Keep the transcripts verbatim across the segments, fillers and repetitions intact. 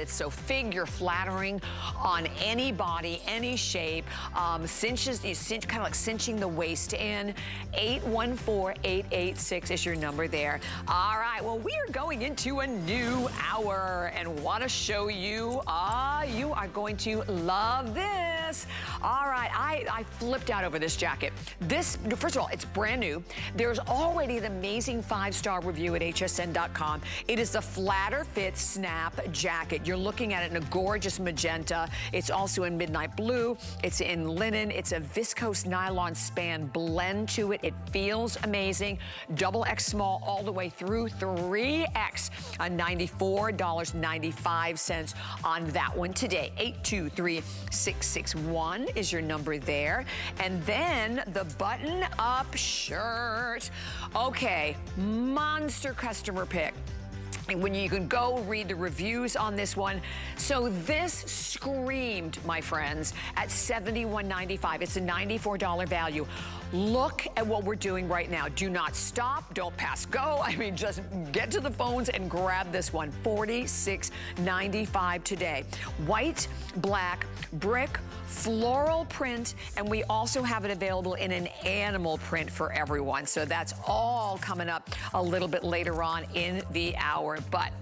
It's so figure flattering on any body, any shape. Um, cinches, you cinch, kind of like cinching the waist in. eight one four, eight eight six is your number there. All right, well, we are going into a new hour and want to show you, ah, uh, you are going to love this. All right, I, I flipped out over this jacket. This, first of all, it's brand new. There's already an amazing five-star review at H S N dot com. It is the flatter fit snap jacket. You're looking at it in a gorgeous magenta. It's also in midnight blue. It's in linen. It's a viscose nylon span blend to it. It feels amazing. Double X small all the way through three X. A ninety-four ninety-five on that one today. eight two three six six one is your number there. And then the button up shirt. Okay, monster customer pick. When you can go read the reviews on this one. So this screamed, my friends, at seventy-one ninety-five. It's a ninety-four dollar value. Look at what we're doing right now. Do not stop, don't pass go. I mean, just get to the phones and grab this one. forty-six ninety-five today. White, black, brick, floral print, and we also have it available in an animal print for everyone. So that's all coming up a little bit later on in the hour. But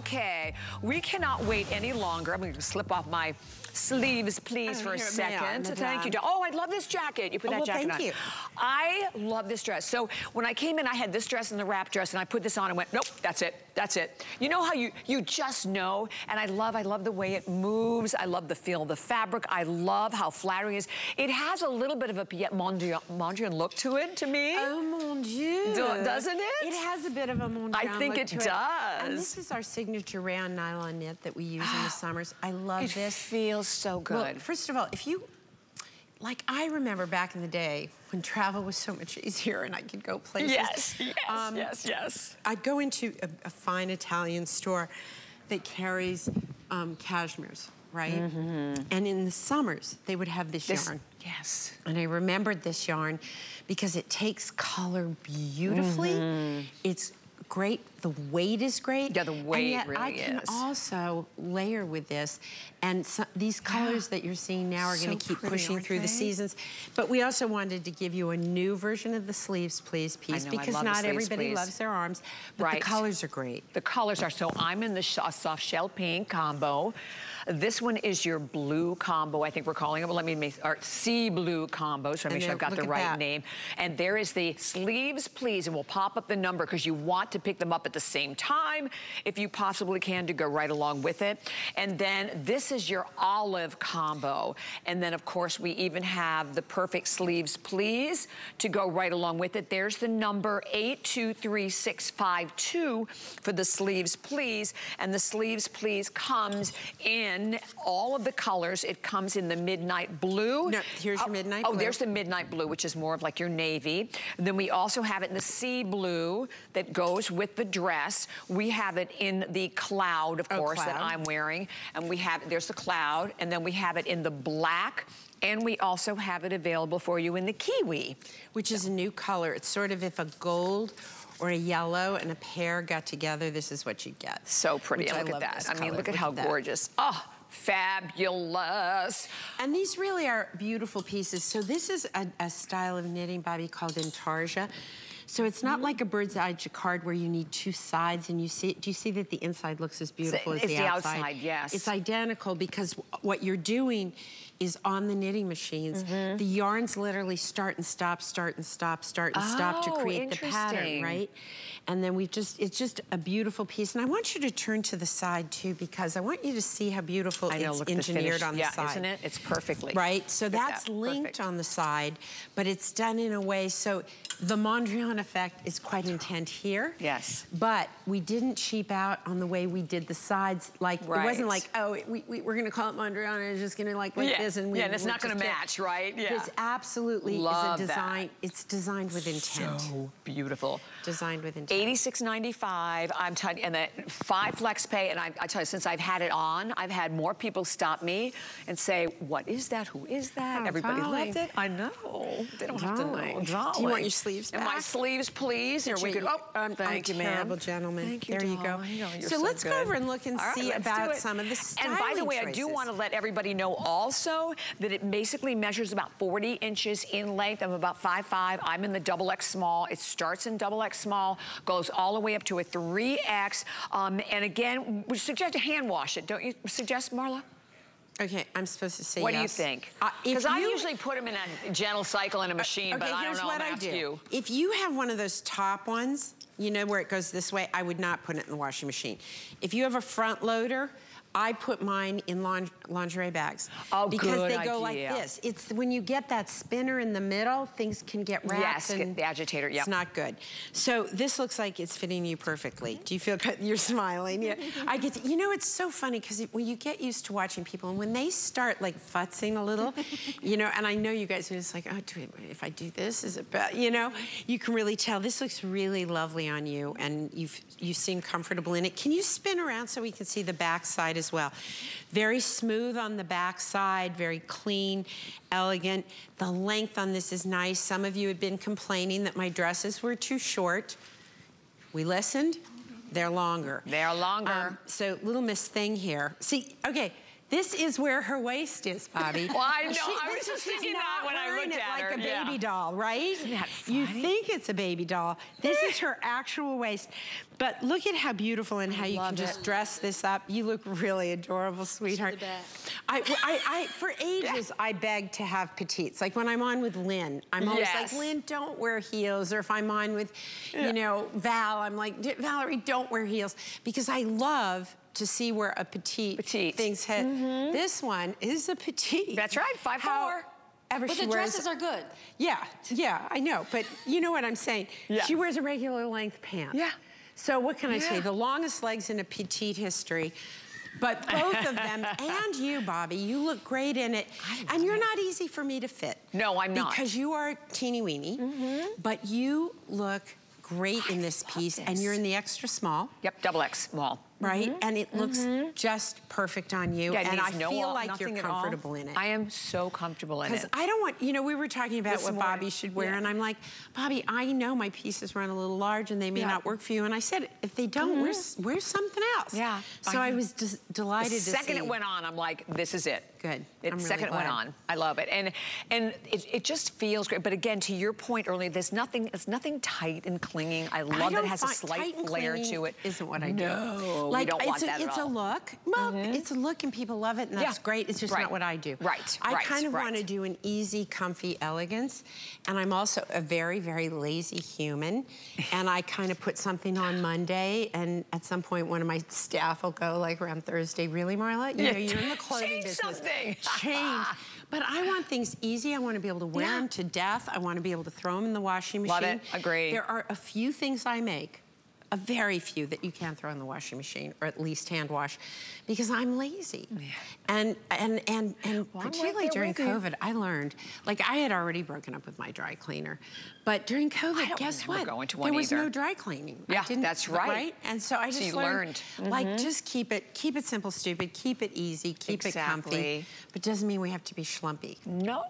okay, we cannot wait any longer. I'm going to slip off my sleeves, please, for a second. Thank you. Oh, I love this jacket. You put that jacket on. Thank you. I love this dress. So when I came in, I had this dress and the wrap dress, and I put this on and went, nope, that's it. That's it. You know how you, you just know, and I love, I love the way it moves. I love the feel of the fabric. I love how flattering it is. It has a little bit of a Piet Mondrian, Mondrian look to it, to me. Oh, mon Dieu. Do, doesn't it? It has a bit of a Mondrian I think look it does. It. And this is our signature round nylon knit that we use in the summers. I love it this. It feels so good. Well, first of all, if you, like I remember back in the day when travel was so much easier and I could go places. Yes, yes, um, yes, yes. I'd go into a, a fine Italian store that carries um, cashmeres, right? Mm-hmm. And in the summers, they would have this, this yarn. Yes. And I remembered this yarn because it takes color beautifully. Mm-hmm. It's great. The weight is great. Yeah, the weight and yet really I can is. Also layer with this, and so, these colors yeah. that you're seeing now are so going to keep pretty, pushing through they? The seasons. But we also wanted to give you a new version of the sleeves, please, piece know, because not sleeves, everybody please. Loves their arms. But right. the colors are great. The colors are so. I'm in the sh uh, soft shell pink combo. This one is your blue combo. I think we're calling it. Well, let me make our sea blue combo. So I make sure I've got the right that. Name. And there is the sleeves, please, and we'll pop up the number because you want to pick them up at the same time if you possibly can to go right along with it. And then this is your olive combo, and then of course we even have the perfect sleeves please to go right along with it. There's the number eight two three six five two for the sleeves please, and the sleeves please comes in all of the colors. It comes in the midnight blue. No, here's oh, your midnight oh blue. There's the midnight blue, which is more of like your navy, and then we also have it in the sea blue that goes with the dress. We have it in the cloud, of oh, course, cloud. That I'm wearing. And we have, there's the cloud, and then we have it in the black, and we also have it available for you in the kiwi. Which so. Is a new color. It's sort of if a gold or a yellow and a pear got together, this is what you get. So pretty, which look I at that. I color. Mean, look, look at how at gorgeous. Oh, fabulous. And these really are beautiful pieces. So this is a, a style of knitting, Bobbi, called intarsia. So it's not like a bird's eye jacquard where you need two sides and you see, do you see that the inside looks as beautiful as the outside? It's the outside, yes. It's identical because what you're doing is on the knitting machines. Mm-hmm. The yarns literally start and stop, start and stop, start and oh, stop to create the pattern, right? And then we've just, it's just a beautiful piece. And I want you to turn to the side too, because I want you to see how beautiful I know, it's look, engineered the on the yeah, side. Isn't it? It's perfectly. Right, so that's that. Linked perfect. On the side, but it's done in a way, so the Mondrian effect is quite intent here. Yes. But we didn't cheap out on the way we did the sides. Like, right. It wasn't like, oh, we, we, we're gonna call it Mondrian and it's just gonna like, like yeah. this. And we, yeah, and it's not going to match, right? Yeah. It's absolutely love is a design. That. It's designed with intent. So beautiful. Designed with intent. eighty-six ninety-five. I'm telling you, and the five flex pay. And I, I tell you, since I've had it on, I've had more people stop me and say, "What is that? Who is that?" Oh, everybody loved it. I know. They don't have to know. Dolly. Do you want your sleeves back? And my sleeves sleeves, please. Here, wait, you could, oh, um, thank I'm you, ma'am. Gentleman. Thank you, there you go. You know, so, so let's good. go over and look and All see right, about some of the styling And by the way, choices. I do want to let everybody know also that it basically measures about forty inches in length. I'm about five foot five. I'm in the double X small. It starts in double X small, goes all the way up to a three X. Um, and again, we suggest to hand wash it. Don't you suggest, Marla? Okay, I'm supposed to say what yes. What do you think? Because uh, I usually put them in a gentle cycle in a machine, uh, okay, but I don't know what I do. You. If you have one of those top ones, you know, where it goes this way, I would not put it in the washing machine. If you have a front loader, I put mine in lingerie, lingerie bags. Oh, because good they go idea. like this. It's when you get that spinner in the middle, things can get wrapped. Yes, and get the agitator. Yeah, it's not good. So this looks like it's fitting you perfectly. Do you feel good? You're smiling. Yeah, I get. To, you know, it's so funny because when well, you get used to watching people, and when they start like futzing a little, you know, and I know you guys are just like, oh, do it, if I do this, is it bad? You know, you can really tell. This looks really lovely on you, and you've you seem comfortable in it. Can you spin around so we can see the back side as well? Very smooth on the back side, very clean, elegant. The length on this is nice. Some of you had been complaining that my dresses were too short. We listened. They're longer. They're longer. Um, so little Miss Thing here. See, okay, this is where her waist is, Bobby. Well, I know. She, I was just thinking that when I looked at her. Like a yeah. baby doll, right? Isn't that funny? You think it's a baby doll. This is her actual waist. But look at how beautiful and how I you can it. just dress this up. You look really adorable, sweetheart. I, I, I, for ages, I begged to have petites. Like when I'm on with Lynn, I'm always yes. like, Lynn, don't wear heels. Or if I'm on with, yeah. you know, Val, I'm like, Valerie, don't wear heels. Because I love to see where a petite, petite. things hit. Mm-hmm. This one is a petite. That's right, five How four. Ever but she the wears, dresses are good. Yeah, yeah, I know, but you know what I'm saying. Yeah. She wears a regular length pant. Yeah. So what can I yeah. say? The longest legs in a petite history. But both of them, and you, Bobby, you look great in it. And you're it. not easy for me to fit. No, I'm not. Because you are teeny weeny, mm-hmm. but you look great I in this piece, this. and you're in the extra small. Yep, double X small. Right? Mm-hmm. And it looks mm-hmm. just perfect on you. Yeah, and I no feel all, like you're comfortable in it. I am so comfortable in it. Because I don't want, you know, we were talking about this what morning. Bobby should wear. Yeah. And I'm like, Bobby, I know my pieces run a little large and they may yeah. not work for you. And I said, if they don't, mm-hmm. wear, wear something else. Yeah. So I, I was just delighted to see. The second it went on, I'm like, this is it. Good. The really second glad. it went on. I love it. And and it, it just feels great. But again, to your point earlier, there's nothing, it's nothing tight and clinging. I love I it. It has a slight layer to it. Isn't what I do. No. Like, we don't want it's, that a, it's a look. Well, mm-hmm. it's a look and people love it and that's yeah. great. It's just right. not what I do. Right, I right, kind of right. want to do an easy, comfy elegance. And I'm also a very, very lazy human. And I kind of put something on Monday and at some point one of my staff will go like around Thursday, really, Marla? You yeah. know, you're in the clothing Change business. Change something. Change. But I want things easy. I want to be able to wear yeah. them to death. I want to be able to throw them in the washing machine. Love it, agree. There are a few things I make A very few that you can't throw in the washing machine, or at least hand wash, because I'm lazy. Yeah. And and and and well, particularly during COVID, I learned. Like I had already broken up with my dry cleaner, but during COVID, I don't guess what? Going to one there was either. no dry cleaning. Yeah, I didn't, that's right. right. And so I just so you learned, learned. like mm-hmm. just keep it, keep it simple, stupid, keep it easy, keep exactly. it comfy. But doesn't mean we have to be schlumpy. No.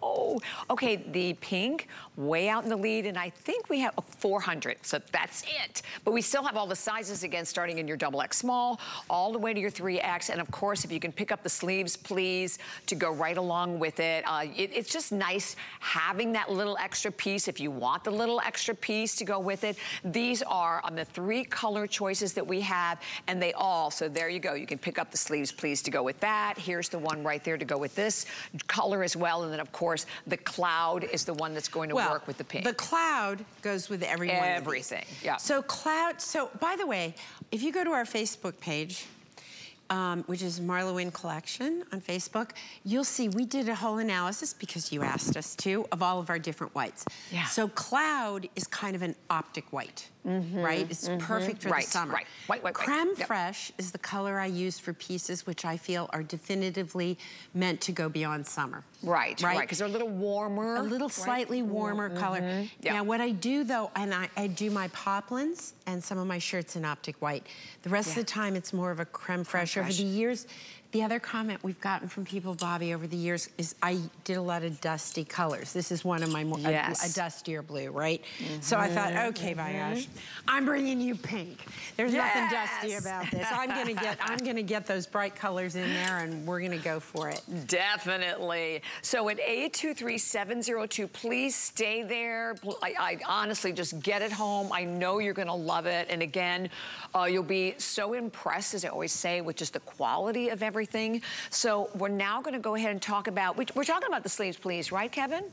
Okay, the pink way out in the lead, and I think we have four hundred. So that's it. But we still have all the sizes again, starting in your double X small, all the way to your three X. And of course, if you can pick up the sleeves, please, to go right along with it. Uh, it it's just nice having that little extra piece. If you want the little extra piece to go with it, these are on um, the three color choices that we have, and they all, so there you go. You can pick up the sleeves, please, to go with that. Here's the one right there to go with this color as well. And then of course, the cloud is the one that's going to well, work with the pink. The cloud goes with every one Everything, of these. yeah. So cloud, so So, by the way, if you go to our Facebook page, um, which is Marla Wynne Collection on Facebook, you'll see we did a whole analysis, because you asked us to, of all of our different whites. Yeah. So cloud is kind of an optic white, mm-hmm. right? It's mm-hmm. perfect for right. the summer. Right. White, white, Creme white. Fraiche yep. is the color I use for pieces which I feel are definitively meant to go beyond summer. Right, right, because right. they're a little warmer. A little slightly right. warmer mm-hmm. color. Yep. Now what I do though, and I, I do my poplins and some of my shirts in optic white. The rest yeah. of the time it's more of a creme fraiche picture. Over the years, the other comment we've gotten from people, Bobbi, over the years is I did a lot of dusty colors. This is one of my more, yes. a, a dustier blue, right? Mm-hmm. So I thought, okay, Vayash, mm-hmm. I'm bringing you pink. There's yes. nothing dusty about this. I'm gonna get, I'm gonna get those bright colors in there, and we're gonna go for it. Definitely. So at eight two three, seven oh two, please stay there. I, I honestly just get it home. I know you're gonna love it. And again, uh, you'll be so impressed, as I always say, with just the quality of everything. Everything. So we're now going to go ahead and talk about, we're talking about the sleeves, please, right, Kevin?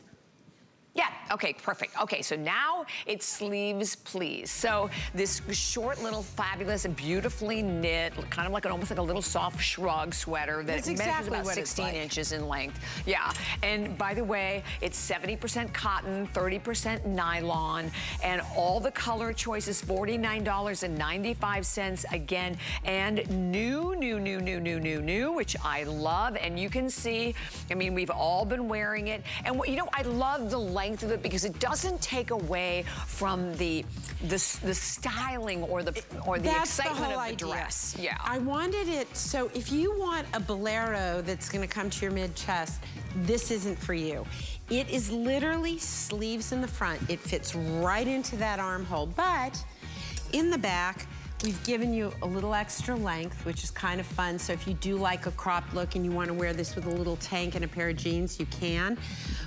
Yeah, okay, perfect. Okay, so now it's sleeves, please. So this short little fabulous and beautifully knit, kind of like an almost like a little soft shrug sweater that measures exactly about sixteen like. inches in length. Yeah, and by the way, it's seventy percent cotton, thirty percent nylon, and all the color choices, forty-nine ninety-five again, and new, new, new, new, new, new, new, which I love, and you can see, I mean, we've all been wearing it, and you know, I love the length of it because it doesn't take away from the the, the styling or the or the that's excitement the of the idea. dress. Yeah, I wanted it so if you want a bolero that's going to come to your mid chest, this isn't for you. It is literally sleeves in the front. It fits right into that armhole, but in the back. We've given you a little extra length, which is kind of fun. So if you do like a cropped look and you want to wear this with a little tank and a pair of jeans, you can.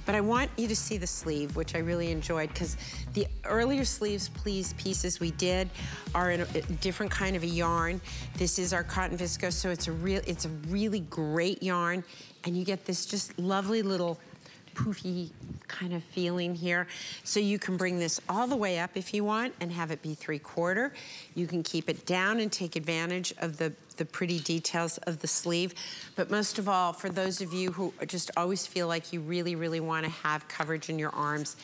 But I want you to see the sleeve, which I really enjoyed because the earlier sleeves, please, pieces we did are in a, a different kind of a yarn. This is our cotton viscose, so it's a real, it's a really great yarn, and you get this just lovely little poofy kind of feeling here. So you can bring this all the way up if you want and have it be three quarter. You can keep it down and take advantage of the, the pretty details of the sleeve. But most of all, for those of you who just always feel like you really, really want to have coverage in your arms,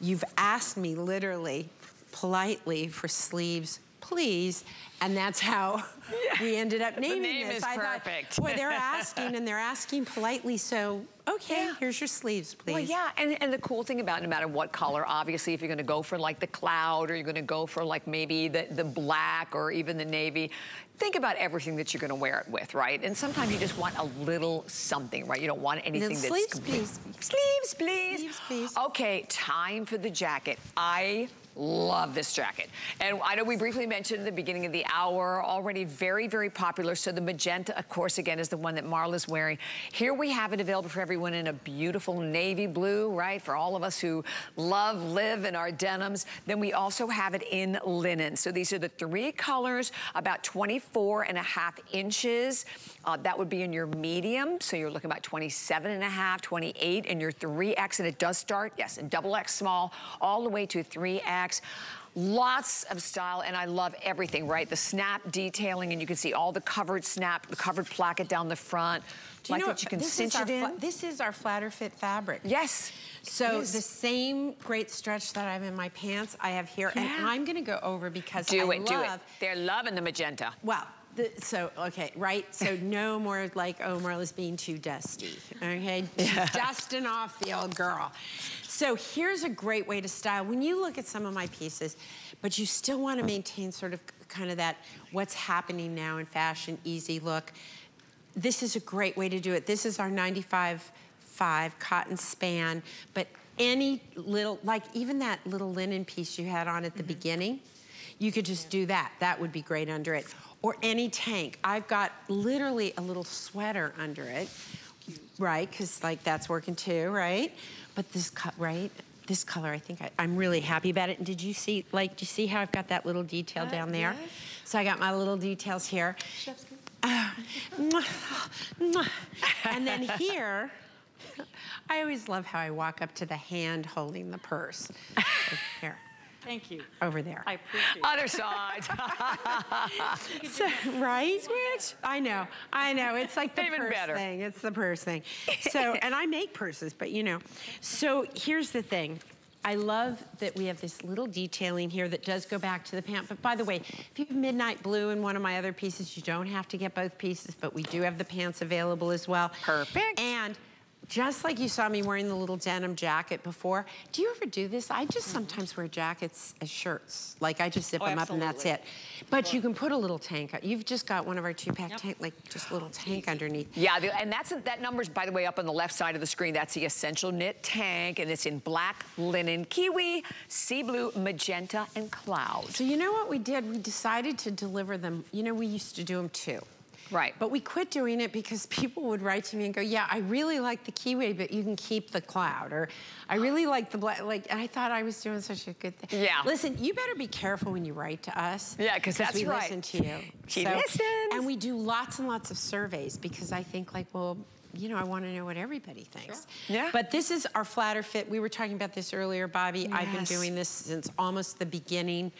you've asked me literally, politely, for sleeves, please, and that's how yeah. we ended up naming the name this. Is I perfect. Thought, boy, they're asking, and they're asking politely, so okay, yeah. here's your sleeves, please. Well, yeah, and, and the cool thing about no matter what color, obviously, if you're gonna go for like the cloud, or you're gonna go for like maybe the, the black, or even the navy, think about everything that you're gonna wear it with, right? And sometimes you just want a little something, right? You don't want anything that's sleeves, complete. Please. Sleeves, please. Sleeves, please. Okay, time for the jacket. I love this jacket. And I know we briefly mentioned at the beginning of the hour, already very, very popular. So the magenta, of course, again, is the one that Marla's wearing. Here we have it available for everyone in a beautiful navy blue, right? For all of us who love, live in our denims. Then we also have it in linen. So these are the three colors, about twenty-four and a half inches. Uh, that would be in your medium. So you're looking about twenty-seven and a half, twenty-eight, and your three X. And it does start, yes, in double X small, all the way to three X. Lots of style, and I love everything, right? The snap detailing, and you can see all the covered snap, the covered placket down the front. Do you like know what you can cinch it in? This is our flatter fit fabric. Yes. So the same great stretch that I have in my pants, I have here, yeah. and I'm going to go over because do I it, love... Do it, do it. They're loving the magenta. Well, the, so, okay, right? So no more like, oh, Marla's being too dusty, okay? Yeah. She's dusting off the old girl. So here's a great way to style. When you look at some of my pieces, but you still want to maintain sort of kind of that what's happening now in fashion, easy look, this is a great way to do it. This is our ninety-five five cotton span, but any little, like even that little linen piece you had on at the mm-hmm. beginning, you could just do that. That would be great under it. Or any tank. I've got literally a little sweater under it, right? Because like that's working too, right? But this cut, right? This color, I think I, I'm really happy about it. And did you see, like, do you see how I've got that little detail uh, down there? Yes. So I got my little details here. Uh, and then here, I always love how I walk up to the hand holding the purse. Here. Thank you. Over there. I appreciate it. Other side. So, right? Switch. I know. I know. It's like the even purse better. thing. It's the purse thing. So, and I make purses, but you know. So here's the thing. I love that we have this little detailing here that does go back to the pant. But by the way, if you have midnight blue in one of my other pieces, you don't have to get both pieces, but we do have the pants available as well. Perfect. And just like you saw me wearing the little denim jacket before, do you ever do this? I just mm-hmm. sometimes wear jackets as shirts. Like I just zip oh, them absolutely. up and that's it. But yeah. you can put a little tank. You've just got one of our two-pack yep. tank, like just little tank Easy. underneath. Yeah, the, and that's that number's, by the way, up on the left side of the screen. That's the Essential Knit Tank, and it's in black, linen, kiwi, sea blue, magenta, and cloud. So you know what we did? We decided to deliver them. You know, we used to do them too. Right. But we quit doing it because people would write to me and go, yeah, I really like the kiwi, but you can keep the cloud. Or I really like the black, like, and I thought I was doing such a good thing. Yeah. Listen, you better be careful when you write to us. Yeah, because that's we right. listen to you. She so, listens. And we do lots and lots of surveys because I think, like, well, you know, I want to know what everybody thinks. Sure. Yeah. But this is our flatter fit. We were talking about this earlier, Bobbi. Yes. I've been doing this since almost the beginning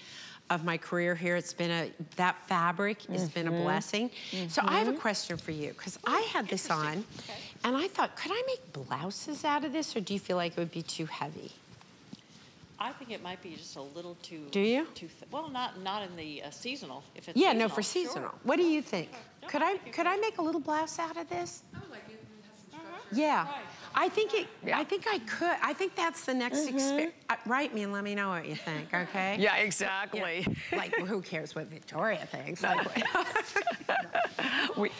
of my career here. It's been a, that fabric mm-hmm. has been a blessing. Mm-hmm. So I have a question for you, because I had this on, okay. and I thought, could I make blouses out of this, or do you feel like it would be too heavy? I think it might be just a little too... Do you? Too th well, not not in the uh, seasonal. If it's yeah, seasonal, no, for seasonal. Sure. What do you think? No, could I, I could I make a little blouse out of this? I would like it. Yeah, right. I think it. Yeah. I think I could. I think that's the next mm-hmm. experience. Uh, write me and let me know what you think. Okay. Yeah, exactly. Yeah. Like, well, who cares what Victoria thinks? Like, we,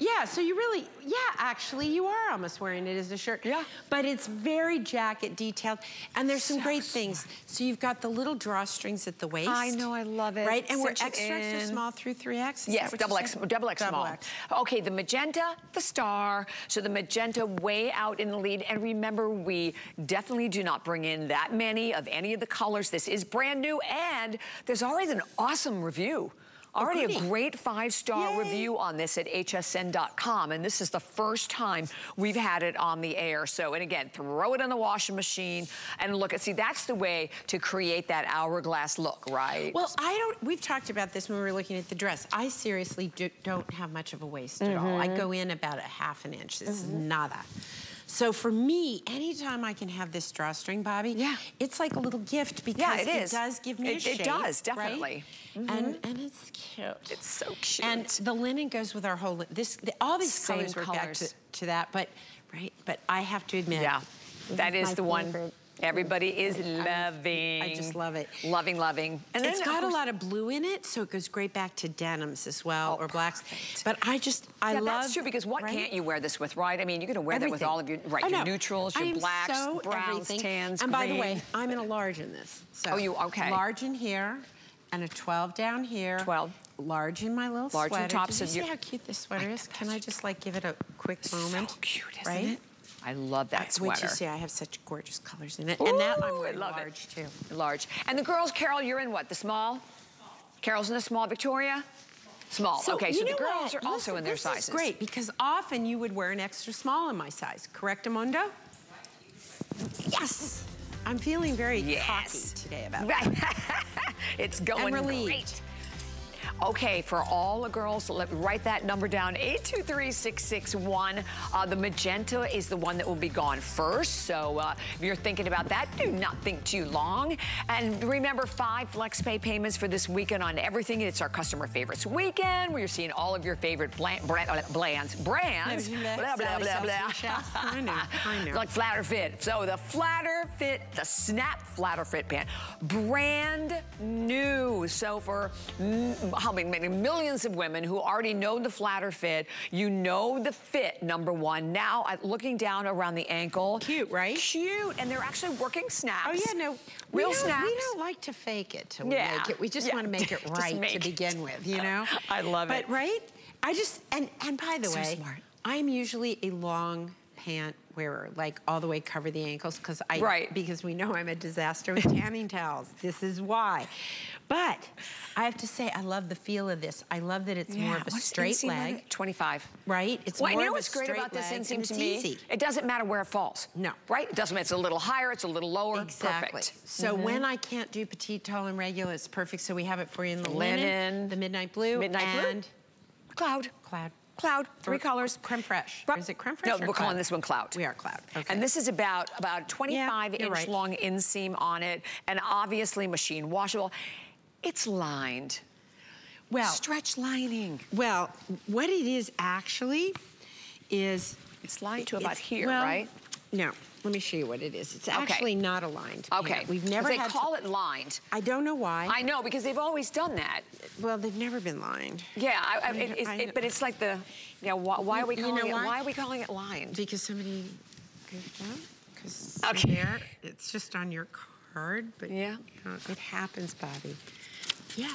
yeah. So you really, yeah. Actually, you are almost wearing it as a shirt. Yeah. But it's very jacket detailed, and there's some so great smart. things. So you've got the little drawstrings at the waist. I know, I love it. Right, and Cinch we're extra, extra small through three X. Yes, double X, double X small. X. Okay, the magenta, the star. So the magenta way out in the lead, and remember, we definitely do not bring in that many of any of the colors. This is brand new, and there's always an awesome review. Already a great five-star review on this at H S N dot com, and this is the first time we've had it on the air. So, and again, throw it in the washing machine and look at, see, that's the way to create that hourglass look, right? Well, I don't, we've talked about this when we were looking at the dress. I seriously do, don't have much of a waist mm-hmm. at all. I go in about a half an inch. This mm-hmm. is nada. So for me, anytime I can have this drawstring, Bobbi, yeah. it's like a little gift because yeah, it, it does give me it, a shape. It does, definitely. Right? Mm-hmm. and, and it's cute. It's so cute. And the linen goes with our whole, this, the, all these Same colors work colors. back to, to that, but, right? But I have to admit. Yeah, that is, is the favorite. one. Everybody is loving. I just love it. Loving, loving. And it's got a lot of blue in it, so it goes great back to denims as well, or blacks. But I just, I love. Yeah, that's true, because what can't you wear this with, right? I mean, you're going to wear that with all of your, right, your neutrals, your blacks, browns, tans, green. And by the way, I'm in a large in this. So oh, you, okay. Large in here, and a twelve down here. twelve. Large in my little sweater. Large in tops. Did you see how cute this sweater is? Can I just, like, give it a quick moment? So cute, isn't it? I love that sweater. Wait till you see, I have such gorgeous colors in it. Ooh, and that I'm wearing large, it. too. Large. And the girls, Carol, you're in what, the small? Carol's in the small, Victoria? Small, so, okay, so the girls what? are Listen, also in their sizes. This is great, because often you would wear an extra small in my size. Correct, Amundo? Yes! I'm feeling very yes. cocky today about that. It's going great. Okay, for all the girls, let me write that number down, eight two three, six six one. Uh, the magenta is the one that will be gone first, so uh, if you're thinking about that, do not think too long. And remember, five flex pay payments for this weekend on everything. It's our Customer Favorites Weekend, where you're seeing all of your favorite bland, brand, brands, brands, blah, blah, blah, blah, blah. I know, I know. Like Flatter Fit. So the Flatter Fit, the Snap Flatter Fit pant, brand new. So for... helping many millions of women who already know the flatter fit. You know the fit, number one. Now, looking down around the ankle. Cute, right? Cute, and they're actually working snaps. Oh, yeah, no. Real we snaps. We don't like to fake it till yeah. we make it. We just yeah. want to make it right make to it. begin with, you know? I love it. But, right? I just, and, and by the so way, smart. I'm usually a long pant wearer, like all the way cover the ankles, because I right. because we know I'm a disaster with tanning towels. This is why. But I have to say, I love the feel of this. I love that it's yeah. more of a What's straight leg. Like twenty-five. Right? It's well, more I know of what's a great about this inseam to me. Easy. It doesn't matter where it falls. No. Right? It doesn't matter. It's a little higher. It's a little lower. Exactly. Perfect. So mm-hmm. when I can't do petite, tall, and regular, it's perfect. So we have it for you in the linen, linen the midnight blue, midnight and blue. cloud. Cloud. Cloud, three or colors. Creme fraiche. Is it creme fraiche? No, we're cloud? calling this one cloud. We are cloud. Okay. And this is about about twenty-five yeah, inch right. long inseam on it, and obviously machine washable. It's lined. Well, stretch lining. Well, what it is actually is... It's lined to about it's, here, well, right? No. Let me show you what it is. It's actually okay. not aligned. Okay. Yet. We've never they had call it lined. I don't know why. I know, because they've always done that. Well, they've never been lined. Yeah, I, I, I, it, I, it, but it's like the, yeah, why, why are we calling you know it, why? why are we calling it lined? Because somebody goofed up, because okay. there, it's just on your card, but yeah. you know, it happens, Bobby. Yeah.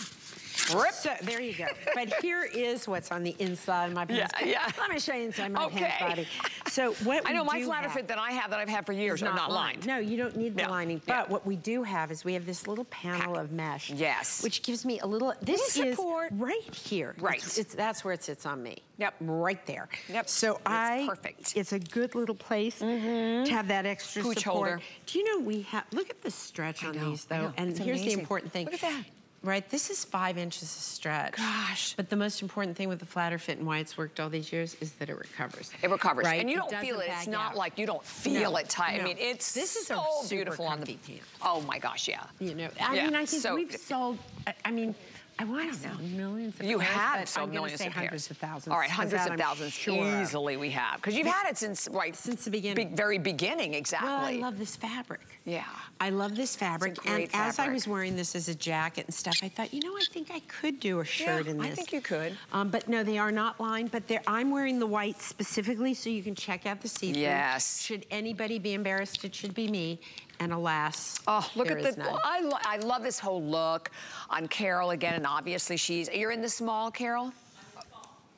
Rip. So, there you go. But here is what's on the inside of my pants. Yeah, yeah. Let me show you inside my okay. pants, Body. So what I know, my flatter fit that I have, that I've had for years, not are not lined. lined. No, you don't need the no. lining. But yeah. what we do have is we have this little panel Pack. of mesh. Yes. Which gives me a little. This is support. right here. Right. It's, it's that's where it sits on me. Yep. Right there. Yep. So it's I. Perfect. It's a good little place mm-hmm. to have that extra Pooch support. Holder. Do you know we have? Look at the stretch I on know, these though, and it's here's amazing. the important thing. Look at that. Right, this is five inches of stretch. Gosh. But the most important thing with the flatter fit and why it's worked all these years is that it recovers. It recovers. Right? And you don't it feel it. It's not out. like you don't feel no, it tight. No. I mean, it's this is so a beautiful on the pant. Oh my gosh, yeah. You know, I yeah, mean, I think so we've sold, I, I mean, I want to sell millions of You pairs, have sold millions of pairs. hundreds of thousands. All right, hundreds of thousands sure. easily we have. Because you've yeah. had it since, right? Since the beginning. Be very beginning, exactly. Well, I love this fabric. Yeah. I love this fabric. It's a great and fabric. As I was wearing this as a jacket and stuff, I thought, you know, I think I could do a shirt yeah, in this. I think you could. Um, but no, they are not lined, but they're, I'm wearing the white specifically so you can check out the see-through. Yes. Should anybody be embarrassed, it should be me. And alas, oh, look at the. I, lo I love this whole look on Carol again, and obviously she's. You're in the small, Carol.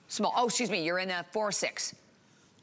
Small. Oh, excuse me. You're in a four six.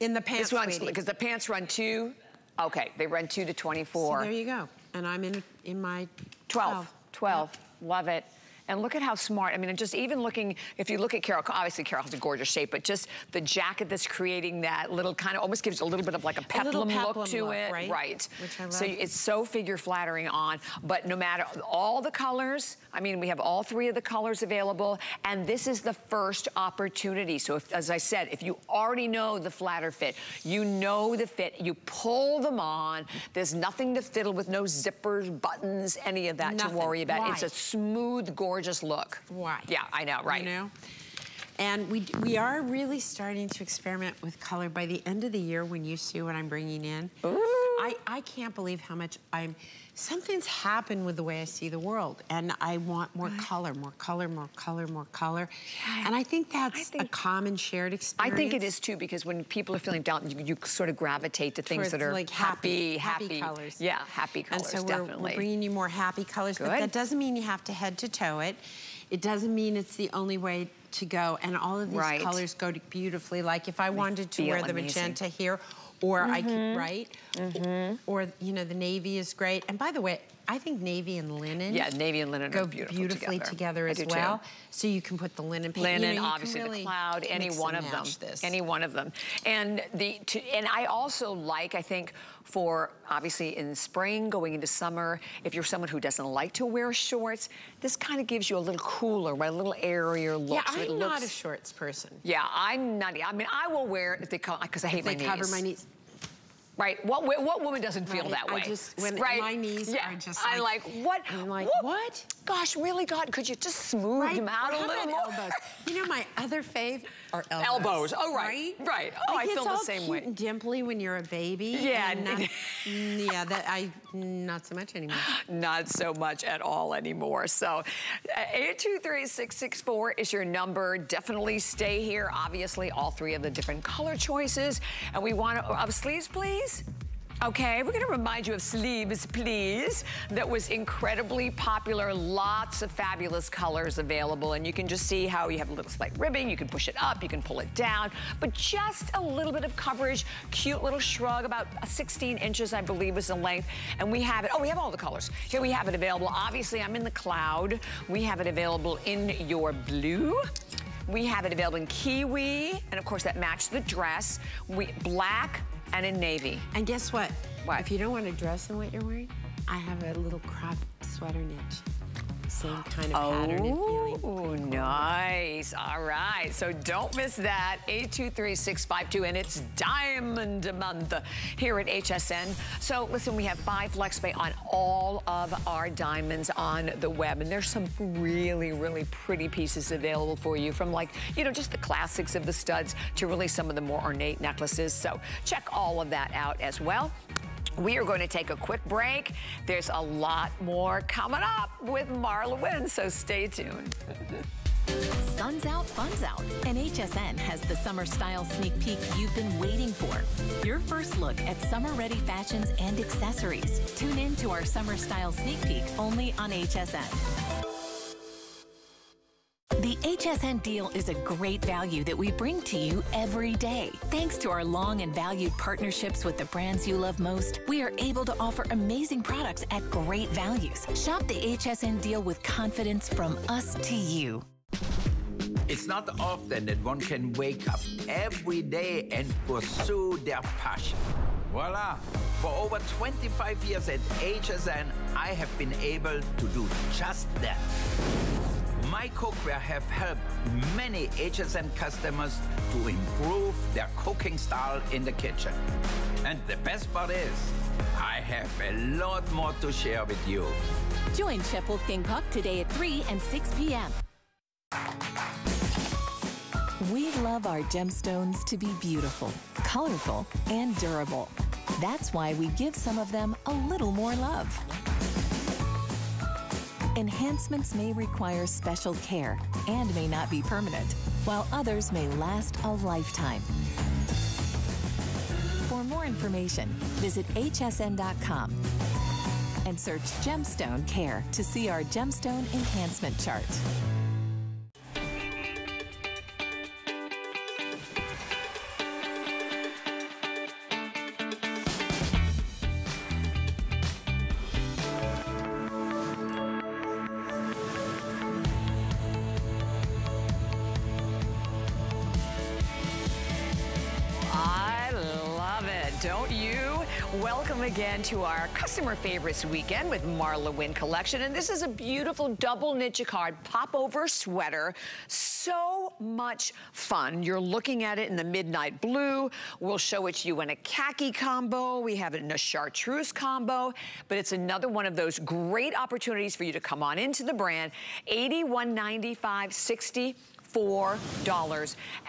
In the pants. This because the pants run two. Okay, they run two to twenty-four. So there you go. And I'm in in my twelve. Twelve. Yep. Love it. And look at how smart, I mean, just even looking, if you look at Carol, obviously Carol has a gorgeous shape, but just the jacket that's creating that little kind of, almost gives a little bit of like a peplum, a peplum look to look, it. Right? right. Which I love. So it's so figure flattering on, but no matter, all the colors, I mean, we have all three of the colors available, and this is the first opportunity. So if, as I said, if you already know the flatter fit, you know the fit, you pull them on, there's nothing to fiddle with, no zippers, buttons, any of that nothing. to worry about. Why? It's a smooth, gorgeous, Just look. Why? Yeah, I know, right? You know, and we we are really starting to experiment with color. By the end of the year, when you see what I'm bringing in, Ooh. I I can't believe how much I'm. Something's happened with the way I see the world, and I want more right. color, more color, more color, more color. Yeah, and I think that's I think, a common shared experience. I think it is too, because when people are feeling down, you, you sort of gravitate to things Towards that are like happy, happy, happy colors. Yeah, happy colors. And so we're, definitely. we're bringing you more happy colors, Good. but that doesn't mean you have to head to toe it. It doesn't mean it's the only way to go. And all of these right. colors go to beautifully. Like if I they wanted to wear the amazing. magenta here. Or mm-hmm. I could write, mm-hmm. or, you know, the navy is great. And by the way, I think navy and linen. Yeah, navy and linen go are beautiful beautifully together, together as well. Too. So you can put the linen. Linen, you know, obviously really the cloud, any one of them. This. Any one of them. And the to, and I also like, I think, for obviously in spring going into summer, if you're someone who doesn't like to wear shorts, this kind of gives you a little cooler, right, a little airier look. Yeah, so I'm not looks, a shorts person. Yeah, I'm not. I mean, I will wear if they cover because I hate if my they knees. They cover my knees. Right, what what woman doesn't feel right. that way? I just, when right. my knees yeah. are just like... I like, what? I'm like, what? what? Gosh, really, God, could you just smooth right? them out a little more? Elbows. You know, my other fave are elbows. Elbows, oh, right, right. right. Oh, like I feel the same way. It's all cute and dimply when you're a baby. Yeah. Not, yeah, that I, not so much anymore. Not so much at all anymore. So, eight two three, six six four is your number. Definitely stay here. Obviously, all three of the different color choices. And we want to, uh, sleeves, please. Okay, we're going to remind you of Sleeves Please. That was incredibly popular. Lots of fabulous colors available. And you can just see how you have a little slight ribbing. You can push it up. You can pull it down. But just a little bit of coverage. Cute little shrug. About sixteen inches, I believe, was the length. And we have it. Oh, we have all the colors. Here we have it available. Obviously, I'm in the cloud. We have it available in your blue. We have it available in kiwi. And, of course, that matched the dress. We black. And in navy. And guess what? What? If you don't want to dress in what you're wearing, I have a little crop sweater niche. same kind of pattern and feeling. Oh, nice. All right. So don't miss that. eight two three six five two, and it's Diamond Month here at H S N. So listen, we have five FlexPay on all of our diamonds on the web, and there's some really, really pretty pieces available for you, from like, you know, just the classics of the studs to really some of the more ornate necklaces. So check all of that out as well. We are going to take a quick break. There's a lot more coming up with Marla Wynne, so stay tuned. Sun's out, fun's out, and H S N has the summer style sneak peek you've been waiting for. Your first look at summer-ready fashions and accessories. Tune in to our summer style sneak peek only on H S N. The H S N deal is a great value that we bring to you every day. Thanks to our long and valued partnerships with the brands you love most, we are able to offer amazing products at great values. Shop the H S N deal with confidence from us to you. It's not often that one can wake up every day and pursue their passion. Voila! For over twenty-five years at H S N, I have been able to do just that. My cookware have helped many H S N customers to improve their cooking style in the kitchen. And the best part is, I have a lot more to share with you. Join Chef Wolfgang Puck today at three and six p m We love our gemstones to be beautiful, colorful, and durable. That's why we give some of them a little more love. Enhancements may require special care and may not be permanent, while others may last a lifetime. For more information, visit H S N dot com and search Gemstone Care to see our Gemstone Enhancement Chart. Again to our Customer Favorites Weekend with Marla Wynne Collection, and this is a beautiful double knit jacquard popover sweater. So much fun. You're looking at it in the midnight blue. We'll show it to you in a khaki combo. We have it in a chartreuse combo, but it's another one of those great opportunities for you to come on into the brand. eighty-one ninety-five, sixty. four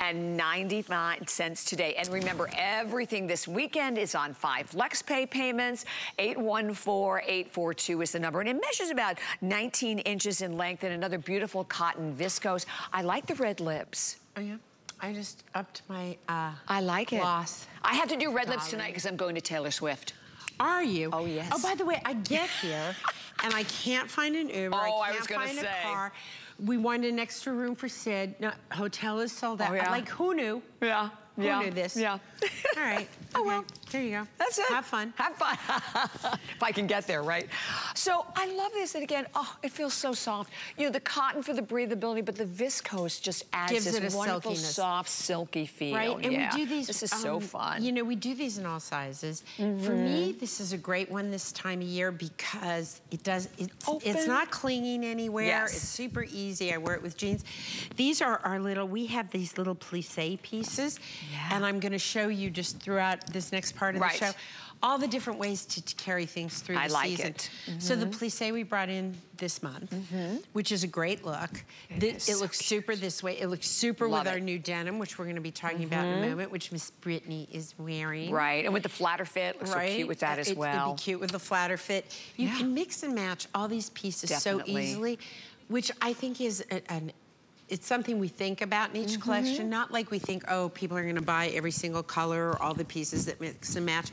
ninety-nine today. And remember, everything this weekend is on five FlexPay payments. eight one four, eight four two is the number. And it measures about nineteen inches in length, and another beautiful cotton viscose. I like the red lips. Oh, yeah? I just upped my uh, I like gloss. It. I have to do red Dolly. lips tonight because I'm going to Taylor Swift. Are you? Oh, yes. Oh, by the way, I get here, and I can't find an Uber. Oh, I, can't I was going to say. A car. We wanted an extra room for Sid. No, hotel is sold out. Oh, yeah. Like, who knew? Yeah. Who yeah. knew this? Yeah. All right. Oh, okay. Well. There you go. That's it. Have fun. Have fun. If I can get there, right? So I love this. And again, oh, it feels so soft. You know, the cotton for the breathability, but the viscose just adds Gives this it a wonderful, silkiness. soft, silky feel. Right? And yeah. we do these. This is um, so fun. You know, we do these in all sizes. Mm-hmm. For me, this is a great one this time of year because it does, it, it's not clinging anywhere. Yes. It's super easy. I wear it with jeans. These are our little, we have these little plissé pieces. Yeah. And I'm going to show you just throughout this next part of right. the show, all the different ways to, to carry things through I the like season. It. Mm-hmm. So the plissé we brought in this month, mm-hmm. which is a great look. It, the, it so looks cute. super this way. It looks super Love with it. our new denim, which we're going to be talking mm-hmm. about in a moment, which Miss Brittany is wearing. Right, and with the flatter fit, it looks right. so cute with that it, as well. It'd be cute with the flatter fit. You yeah. can mix and match all these pieces Definitely. so easily, which I think is a, an It's something we think about in each mm-hmm. collection, not like we think, oh, people are gonna buy every single color or all the pieces that mix and match.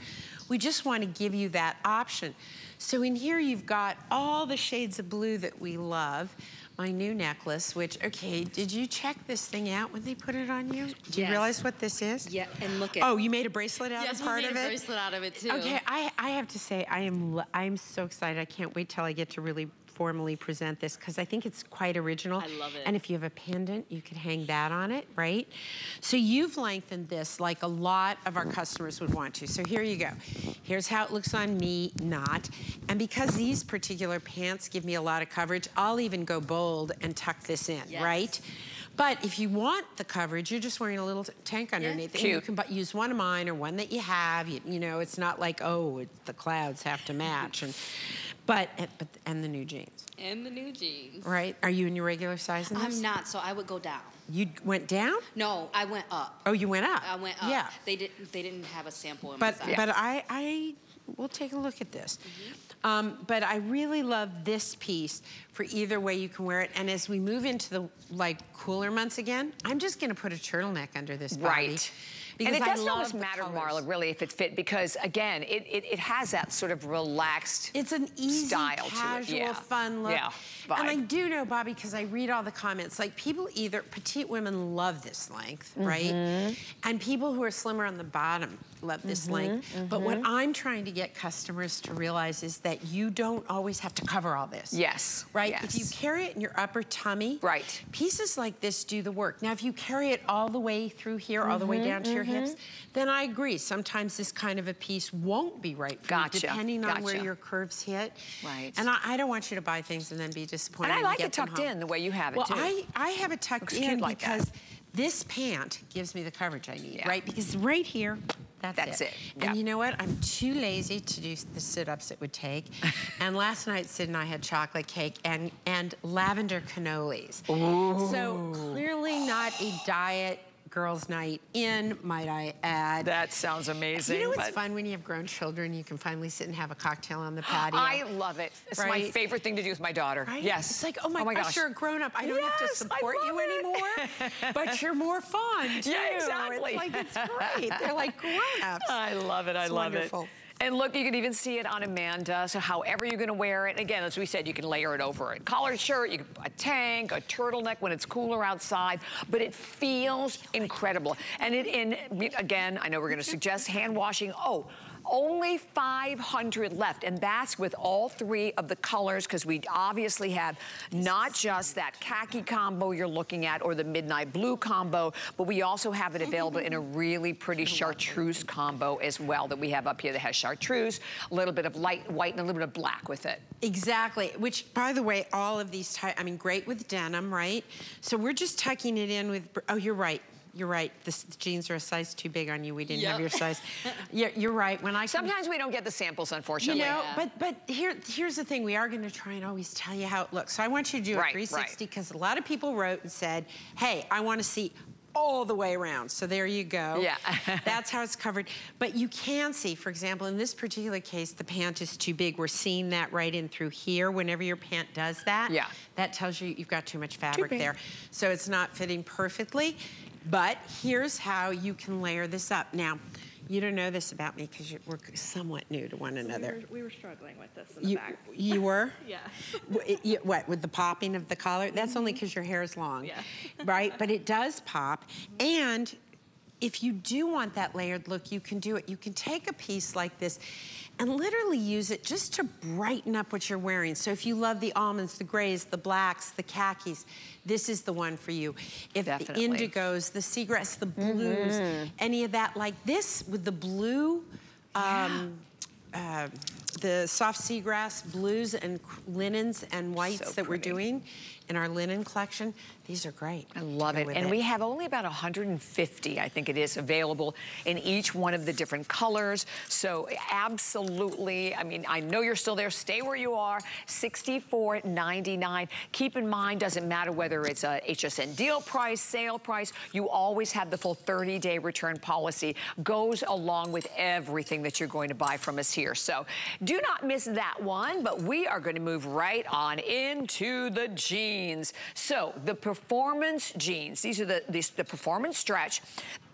We just wanna give you that option. So in here you've got all the shades of blue that we love. My new necklace, which, okay, did you check this thing out when they put it on you? Do yes. you realize what this is? Yeah, and look at Oh, you made a bracelet out yes, of part of it? Yes, we made a bracelet out of it too. Okay, I, I have to say, I am, I am so excited. I can't wait till I get to really formally present this because I think it's quite original. I love it. And if you have a pendant, you could hang that on it, right? So you've lengthened this like a lot of our customers would want to. So here you go. Here's how it looks on me, not. And because these particular pants give me a lot of coverage, I'll even go bold and tuck this in, yes. right? But if you want the coverage, you're just wearing a little tank underneath. Yeah, and you can use one of mine or one that you have. You, you know, it's not like, oh, it, the clouds have to match. And but, but and the new jeans. And the new jeans. Right? Are you in your regular size in this? I'm not, so I would go down. You went down? No, I went up. Oh, you went up. I went up. Yeah. They didn't. They didn't have a sample in but, my size. But I, I will take a look at this. Mm-hmm. Um, but I really love this piece for either way you can wear it. And as we move into the like cooler months again, I'm just going to put a turtleneck under this body. Right. Because and it I doesn't always matter, colors. Marla, really, if it fit, because again, it, it, it has that sort of relaxed style to it. It's an easy, casual, yeah. fun look. Yeah, vibe. And I do know, Bobbi, because I read all the comments, like people either, petite women love this length, mm-hmm. right? And people who are slimmer on the bottom love this mm-hmm, length. Mm-hmm. But what I'm trying to get customers to realize is that you don't always have to cover all this. Yes. Right? Yes. If you carry it in your upper tummy, right. pieces like this do the work. Now, if you carry it all the way through here, all mm-hmm, the way down to mm-hmm. your hips, then I agree. Sometimes this kind of a piece won't be right for gotcha. you, depending on gotcha. where your curves hit. Right. And I, I don't want you to buy things and then be disappointed. And I like and it tucked in the way you have it, well, too. Well, I, I have it tucked Looks in like because that. this pant gives me the coverage I need, yeah. right? Because right here, that's, that's it. it. And yeah. you know what? I'm too lazy to do the sit-ups it would take. And last night, Sid and I had chocolate cake and, and lavender cannolis. Ooh. So clearly not a diet girls' night in, might I add. That sounds amazing. You know what's fun? When you have grown children, you can finally sit and have a cocktail on the patio. I love it. It's right? my favorite thing to do with my daughter. Right? Yes. It's like, oh my, oh my gosh, gosh, you're a grown-up. I don't yes, have to support you it. anymore, but you're more fun, too. Yeah, exactly. It's like, it's great. They're like grown-ups. I love it. I it's love wonderful. it. And look, you can even see it on Amanda, so however you're gonna wear it. And again, as we said, you can layer it over a collared shirt, you can, a tank, a turtleneck when it's cooler outside, but it feels incredible. And it, in again, I know we're gonna suggest hand washing. Oh. Only five hundred left, and that's with all three of the colors, because we obviously have not just that khaki combo you're looking at or the midnight blue combo, but we also have it available in a really pretty chartreuse combo as well that we have up here that has chartreuse, a little bit of light white and a little bit of black with it. Exactly, which by the way, all of these, I mean, great with denim, right? So we're just tucking it in with, oh, you're right. You're right, this, the jeans are a size too big on you. We didn't yep. have your size. Yeah, you're right. When I Sometimes can, we don't get the samples, unfortunately. You know, yeah. but but here here's the thing. We are gonna try and always tell you how it looks. So I want you to do right, a three sixty, because right. a lot of people wrote and said, hey, I wanna see all the way around. So there you go. Yeah. That's how it's covered. But you can see, for example, in this particular case, the pant is too big. We're seeing that right in through here. Whenever your pant does that, yeah. that tells you you've got too much fabric too there. So it's not fitting perfectly. But here's how you can layer this up. Now, you don't know this about me because we're somewhat new to one another. We were, we were struggling with this in the you, back. You were? Yeah. What, with the popping of the collar? That's mm-hmm. only because your hair is long, yeah. right? But it does pop. And if you do want that layered look, you can do it. You can take a piece like this and literally use it just to brighten up what you're wearing. So if you love the almonds, the grays, the blacks, the khakis, this is the one for you. If Definitely. the indigos, the seagrass, the blues, mm-hmm. any of that, like this with the blue, um, yeah. uh, the soft seagrass blues and linens and whites so that we're doing in our linen collection, these are great. I love it. And it. we have only about one hundred fifty, I think it is, available in each one of the different colors. So absolutely, I mean, I know you're still there. Stay where you are, sixty-four ninety-nine. Keep in mind, doesn't matter whether it's a H S N deal price, sale price, you always have the full thirty day return policy. Goes along with everything that you're going to buy from us here. So do not miss that one, but we are going to move right on into the jeans. So the performance jeans, these are the, these, the performance stretch.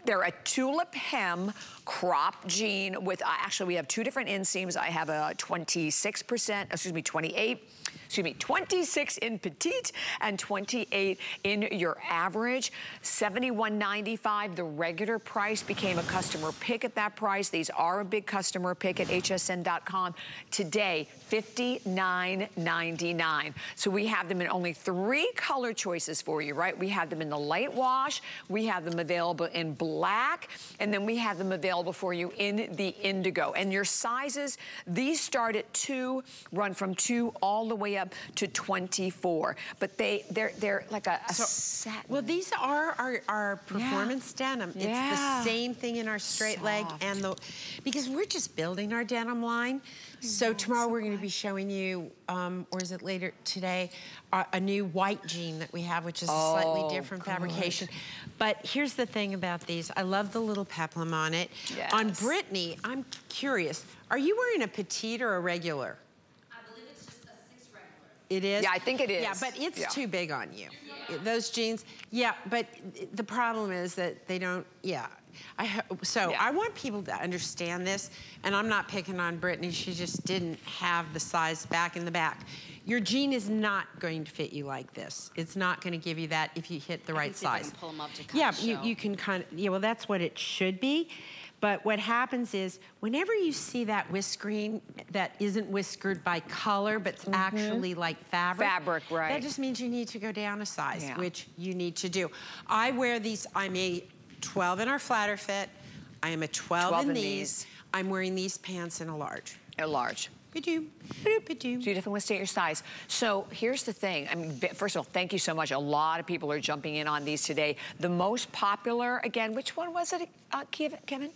They're a tulip hem crop jean with, uh, actually we have two different inseams. I have a twenty-six percent, excuse me, twenty-eight. excuse me, twenty-six in petite and twenty-eight in your average. seventy-one ninety-five, the regular price, became a customer pick at that price. These are a big customer pick at H S N dot com. Today, fifty-nine ninety-nine. So we have them in only three color choices for you, right? We have them in the light wash, we have them available in black, and then we have them available for you in the indigo. And your sizes, these start at two, run from two all the way up to twenty-four. But they, they're, they're like a, a so, satin. Well, these are our, our performance yeah. denim. It's yeah. the same thing in our straight Soft. leg and the, because we're just building our denim line. So tomorrow we're going to be showing you, um, or is it later today, uh, a new white jean that we have, which is oh, a slightly different God. fabrication. But here's the thing about these. I love the little peplum on it. Yes. On Brittany, I'm curious, are you wearing a petite or a regular? I believe it's just a six regular. It is? Yeah, I think it is. Yeah, but it's yeah. too big on you. Yeah. Those jeans, yeah, but the problem is that they don't, yeah. I hope, so yeah. I want people to understand this, and I'm not picking on Brittany. She just didn't have the size back in the back. Your jean is not going to fit you like this. It's not going to give you that if you hit the I right size. Can pull them up to kind yeah, of show. You, you can kind of, yeah, well, that's what it should be. But what happens is, whenever you see that whiskering that isn't whiskered by color, but it's mm-hmm. actually like fabric. Fabric, right. That just means you need to go down a size, yeah. which you need to do. I wear these, I'm a twelve in our flatter fit. I am a twelve, twelve in these. these. I'm wearing these pants in a large. A large. Ba-doom, ba-doom, ba-doom. So you definitely want to stay at your size. So here's the thing. I mean, first of all, thank you so much. A lot of people are jumping in on these today. The most popular, again, which one was it, uh, Kevin?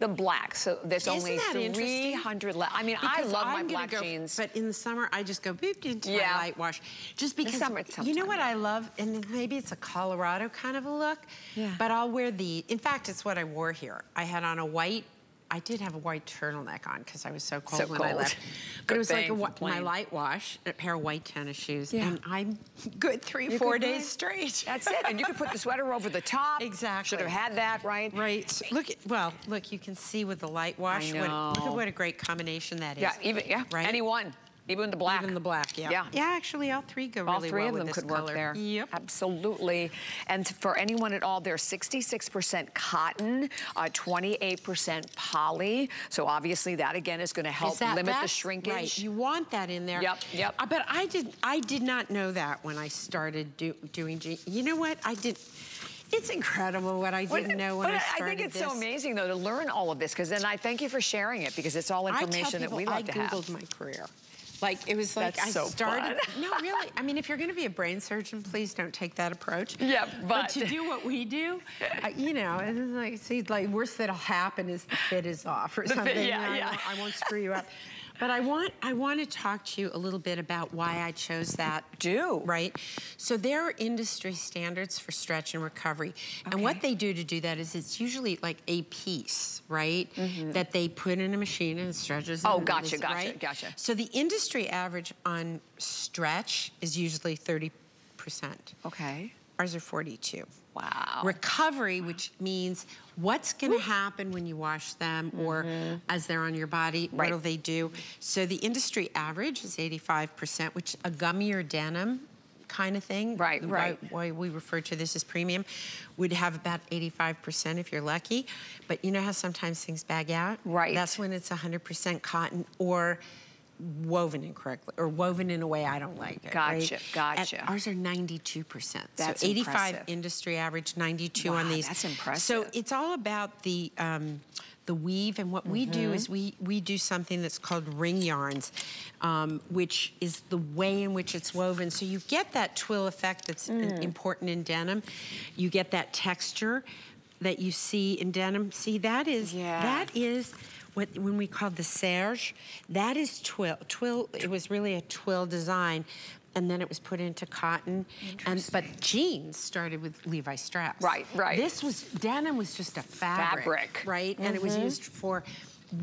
The black. So there's Isn't only three hundred left. I mean, because I love I'm my black go, jeans. But in the summer, I just go booped into yeah. my light wash. Just because, you know what yeah. I love? And maybe it's a Colorado kind of a look. Yeah. But I'll wear the, in fact, it's what I wore here. I had on a white, I did have a white turtleneck on because I was so cold so when cold. I left. But good it was like a, my light wash, a pair of white tennis shoes, yeah. and I'm good three, you four days straight. That's it. And you could put the sweater over the top. Exactly. Should have had that, right? Right. Look, at, well, look, you can see with the light wash. I know. What, look at what a great combination that is. Yeah, even, yeah, right? Any one. Even the black. Even the black, yeah. Yeah, yeah actually, all three go really well with this color. All three of them could work there. Yep. Absolutely. And for anyone at all, they're sixty-six percent cotton, uh, twenty-eight percent poly. So obviously that, again, is going to help limit the shrinkage. Right, you want that in there. Yep, yep. Uh, but I did, I did not know that when I started do, doing jeans. You know what? I did... It's incredible what I didn't know when I started this. I think it's so amazing, though, to learn all of this, because then I thank you for sharing it, because it's all information that we love to have. I Googled my career. Like, it was like That's I so started, fun. no, really. I mean, if you're gonna be a brain surgeon, please don't take that approach. Yeah, but. But to do what we do, uh, you know, it's like, see, like, worst that'll happen is the fit is off or the something. Fit, yeah, yeah. I, I won't screw you up. But I want, I want to talk to you a little bit about why I chose that. Do. Right? So there are industry standards for stretch and recovery. Okay. And what they do to do that is it's usually like a piece, right? Mm-hmm. That they put in a machine and it stretches. Oh, gotcha, is, gotcha, right? gotcha. So the industry average on stretch is usually thirty percent. Okay. Ours are forty-two. Wow. Recovery, wow. which means what's going to happen when you wash them mm-hmm. or as they're on your body, right. what do they do? So the industry average is eighty-five percent, which a gummy or denim kind of thing. Right, right. Why, why we refer to this as premium would have about eighty-five percent if you're lucky. But you know how sometimes things bag out? Right. That's when it's one hundred percent cotton or woven incorrectly, or woven in a way I don't like it. Gotcha, right? gotcha. And ours are ninety-two percent. That's so eighty-five impressive. Industry average, ninety-two wow, on these. That's impressive. So it's all about the um, the weave, and what mm-hmm. we do is we we do something that's called ring yarns, um, which is the way in which it's woven. So you get that twill effect that's mm. important in denim. You get that texture that you see in denim. See, that is yeah. that is. What, when we called the serge, that is twill. Twill, it was really a twill design, and then it was put into cotton. And but jeans started with Levi Strauss. Right, right. This was, denim was just a fabric. Fabric. Right, mm-hmm. and it was used for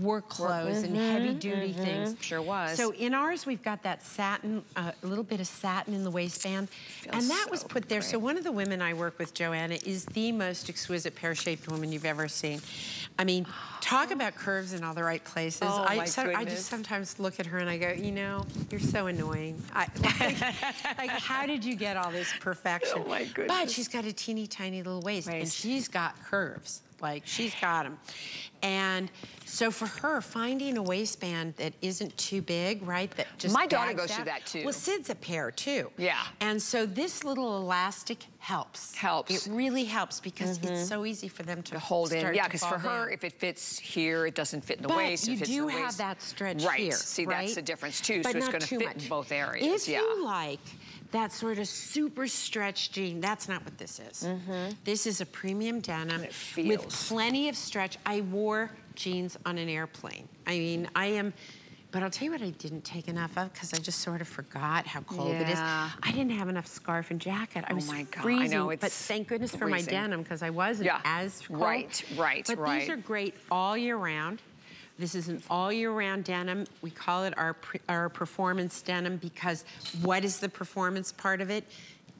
work clothes mm-hmm, and heavy-duty mm-hmm. things. Sure was. So in ours, we've got that satin, a uh, little bit of satin in the waistband. Feels and that so was put great. there. So one of the women I work with, Joanna, is the most exquisite pear-shaped woman you've ever seen. I mean, talk about curves in all the right places. Oh, I, my so, I just sometimes look at her and I go, you know, you're so annoying. I, like, like, how did you get all this perfection? Oh, my goodness. But she's got a teeny tiny little waist, right. and she's got curves. Like, she's got them. And so for her, finding a waistband that isn't too big, right, that just My daughter goes out. through that, too. Well, Sid's a pair, too. Yeah. And so this little elastic helps. Helps. It really helps because mm-hmm. it's so easy for them to, to hold in. Yeah, because for her, in. if it fits here, it doesn't fit in the but waist. But you it fits do in the have waist. that stretch right. here, See, right? that's the difference, too, but so it's going to fit much. in both areas. If yeah. you like... that sort of super stretch jean. That's not what this is. Mm-hmm. This is a premium denim it feels. with plenty of stretch. I wore jeans on an airplane. I mean, I am, but I'll tell you what I didn't take enough of because I just sort of forgot how cold yeah. it is. I didn't have enough scarf and jacket. I oh was my God. freezing, I know, it's but thank goodness freezing. for my denim because I wasn't yeah. as cold. Right, right, but right. But these are great all year round. This is an all-year-round denim. We call it our, pre our performance denim because what is the performance part of it?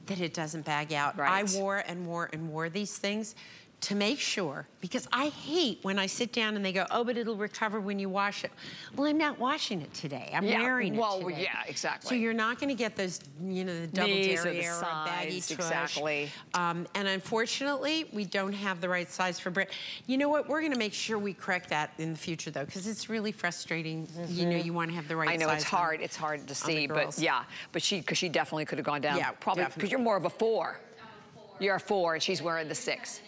That it doesn't bag out. Right. I wore and wore and wore these things to make sure, because I hate when I sit down and they go, oh, but it'll recover when you wash it. Well, I'm not washing it today. I'm yeah. wearing well, it today. Well, yeah, exactly. So you're not going to get those, you know, the double derriere or the sides, baggy tush. Exactly. Um, and unfortunately, we don't have the right size for Brit. You know what? We're going to make sure we correct that in the future, though, because it's really frustrating. Mm-hmm. You know, you want to have the right size. I know, size it's hard. On, it's hard to see, but yeah. But she, because she definitely could have gone down. Yeah, probably. Because you're more of a four. I'm a four. You're a four, and she's wearing the six.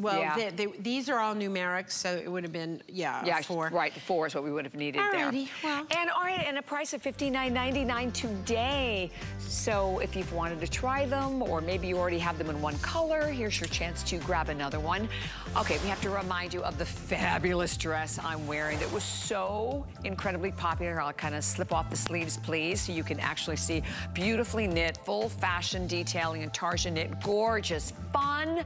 Well, yeah. they, they, these are all numerics, so it would have been, yeah, yeah four. Right, four is what we would have needed Alrighty, there. Well. And all right, and a price of fifty-nine ninety-nine today. So if you've wanted to try them, or maybe you already have them in one color, here's your chance to grab another one. Okay, we have to remind you of the fabulous dress I'm wearing that was so incredibly popular. I'll kind of slip off the sleeves, please, so you can actually see beautifully knit, full fashion detailing, and tartan knit, gorgeous, fun.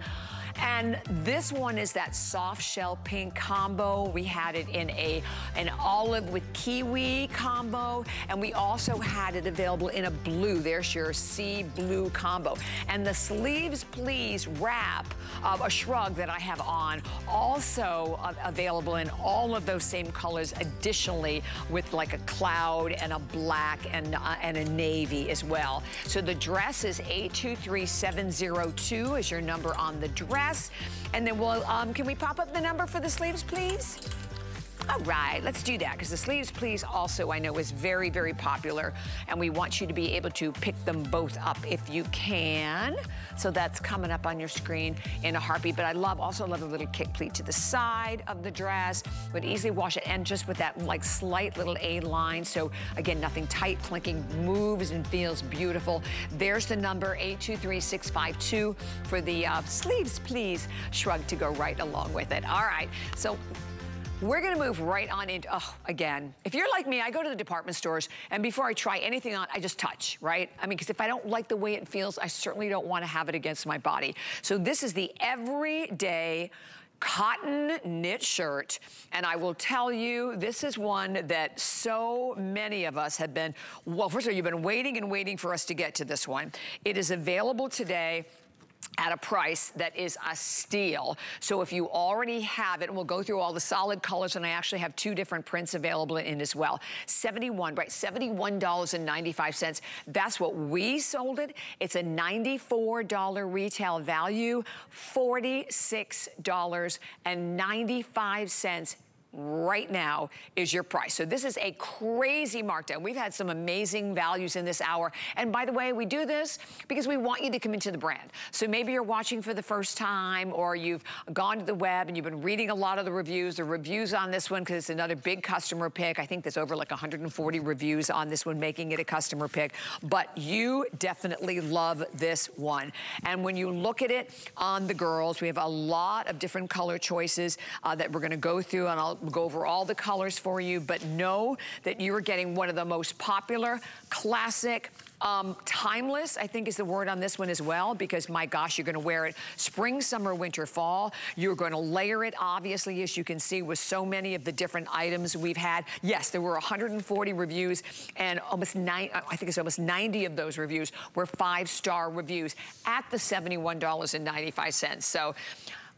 And this one is that soft shell pink combo. We had it in a an olive with kiwi combo, and we also had it available in a blue. There's your sea blue combo. And the sleeves, please, wrap of a shrug that I have on, also available in all of those same colors, additionally with like a cloud and a black and, uh, and a navy as well. So the dress is eight two three seven zero two is your number on the dress. And then we'll, um, can we pop up the number for the sleeves, please? All right, let's do that, because the sleeves, please, also I know is very, very popular, and we want you to be able to pick them both up if you can. So that's coming up on your screen in a heartbeat, but I love, also love the little kick pleat to the side of the dress. Would easily wash it, and just with that like slight little A-line, so again, nothing tight, clinking, moves and feels beautiful. There's the number, eight two three six five two, for the uh, sleeves, please, shrug to go right along with it. All right, so we're gonna move right on into, oh, again. If you're like me, I go to the department stores, and before I try anything on, I just touch, right? I mean, because if I don't like the way it feels, I certainly don't wanna have it against my body. So this is the everyday cotton knit shirt, and I will tell you, this is one that so many of us have been, well, first of all, you've been waiting and waiting for us to get to this one. It is available today at a price that is a steal. So if you already have it, and we'll go through all the solid colors, and I actually have two different prints available in as well. seventy-one, right, seventy-one ninety-five. That's what we sold it. It's a ninety-four dollar retail value, forty-six ninety-five right now is your price. So this is a crazy markdown. We've had some amazing values in this hour. And by the way, we do this because we want you to come into the brand. So maybe you're watching for the first time, or you've gone to the web and you've been reading a lot of the reviews. The reviews on this one, because it's another big customer pick. I think there's over like one hundred forty reviews on this one, making it a customer pick. But you definitely love this one. And when you look at it on the girls, we have a lot of different color choices uh, that we're going to go through, and I'll go over all the colors for you, but know that you're getting one of the most popular, classic, Um, timeless, I think, is the word on this one as well, because my gosh, you're going to wear it spring, summer, winter, fall. You're going to layer it, obviously, as you can see, with so many of the different items we've had. Yes, there were one hundred forty reviews, and almost nine, I think it's almost ninety of those reviews were five-star reviews at the seventy-one ninety-five. So,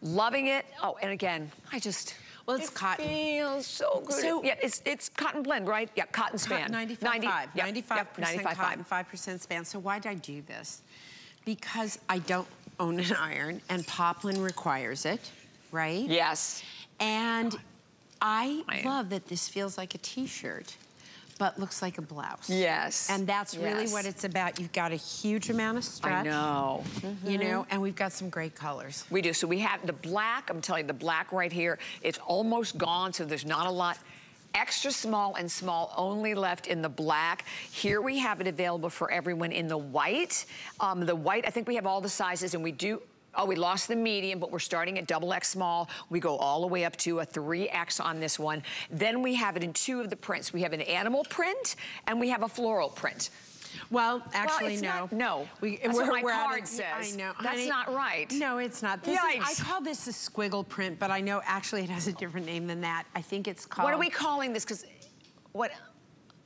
loving it. Oh, and again, I just... Well, it's it cotton. It feels so good. So, yeah, it's it's cotton blend, right? Yeah, cotton span. ninety-five, ninety, yeah, ninety-five percent yep, cotton, five percent span. So why did I do this? Because I don't own an iron, and poplin requires it, right? Yes. And I, I love that this feels like a T-shirt, but looks like a blouse. Yes. And that's really yes. what it's about. You've got a huge amount of stretch. I know. Mm-hmm. You know, and we've got some great colors. We do. So we have the black, I'm telling you, the black right here, it's almost gone, so there's not a lot. Extra small and small only left in the black. Here we have it available for everyone in the white. Um, the white, I think we have all the sizes, and we do... Oh, we lost the medium, but we're starting at double X small. We go all the way up to a three X on this one. Then we have it in two of the prints. We have an animal print, and we have a floral print. Well, actually, well, no. Not, no. We, That's we're, what my card of, says. I know. That's Honey, not right. No, it's not. This Yikes. Is, I call this the squiggle print, but I know actually it has a different name than that. I think it's called... What are we calling this? Because what...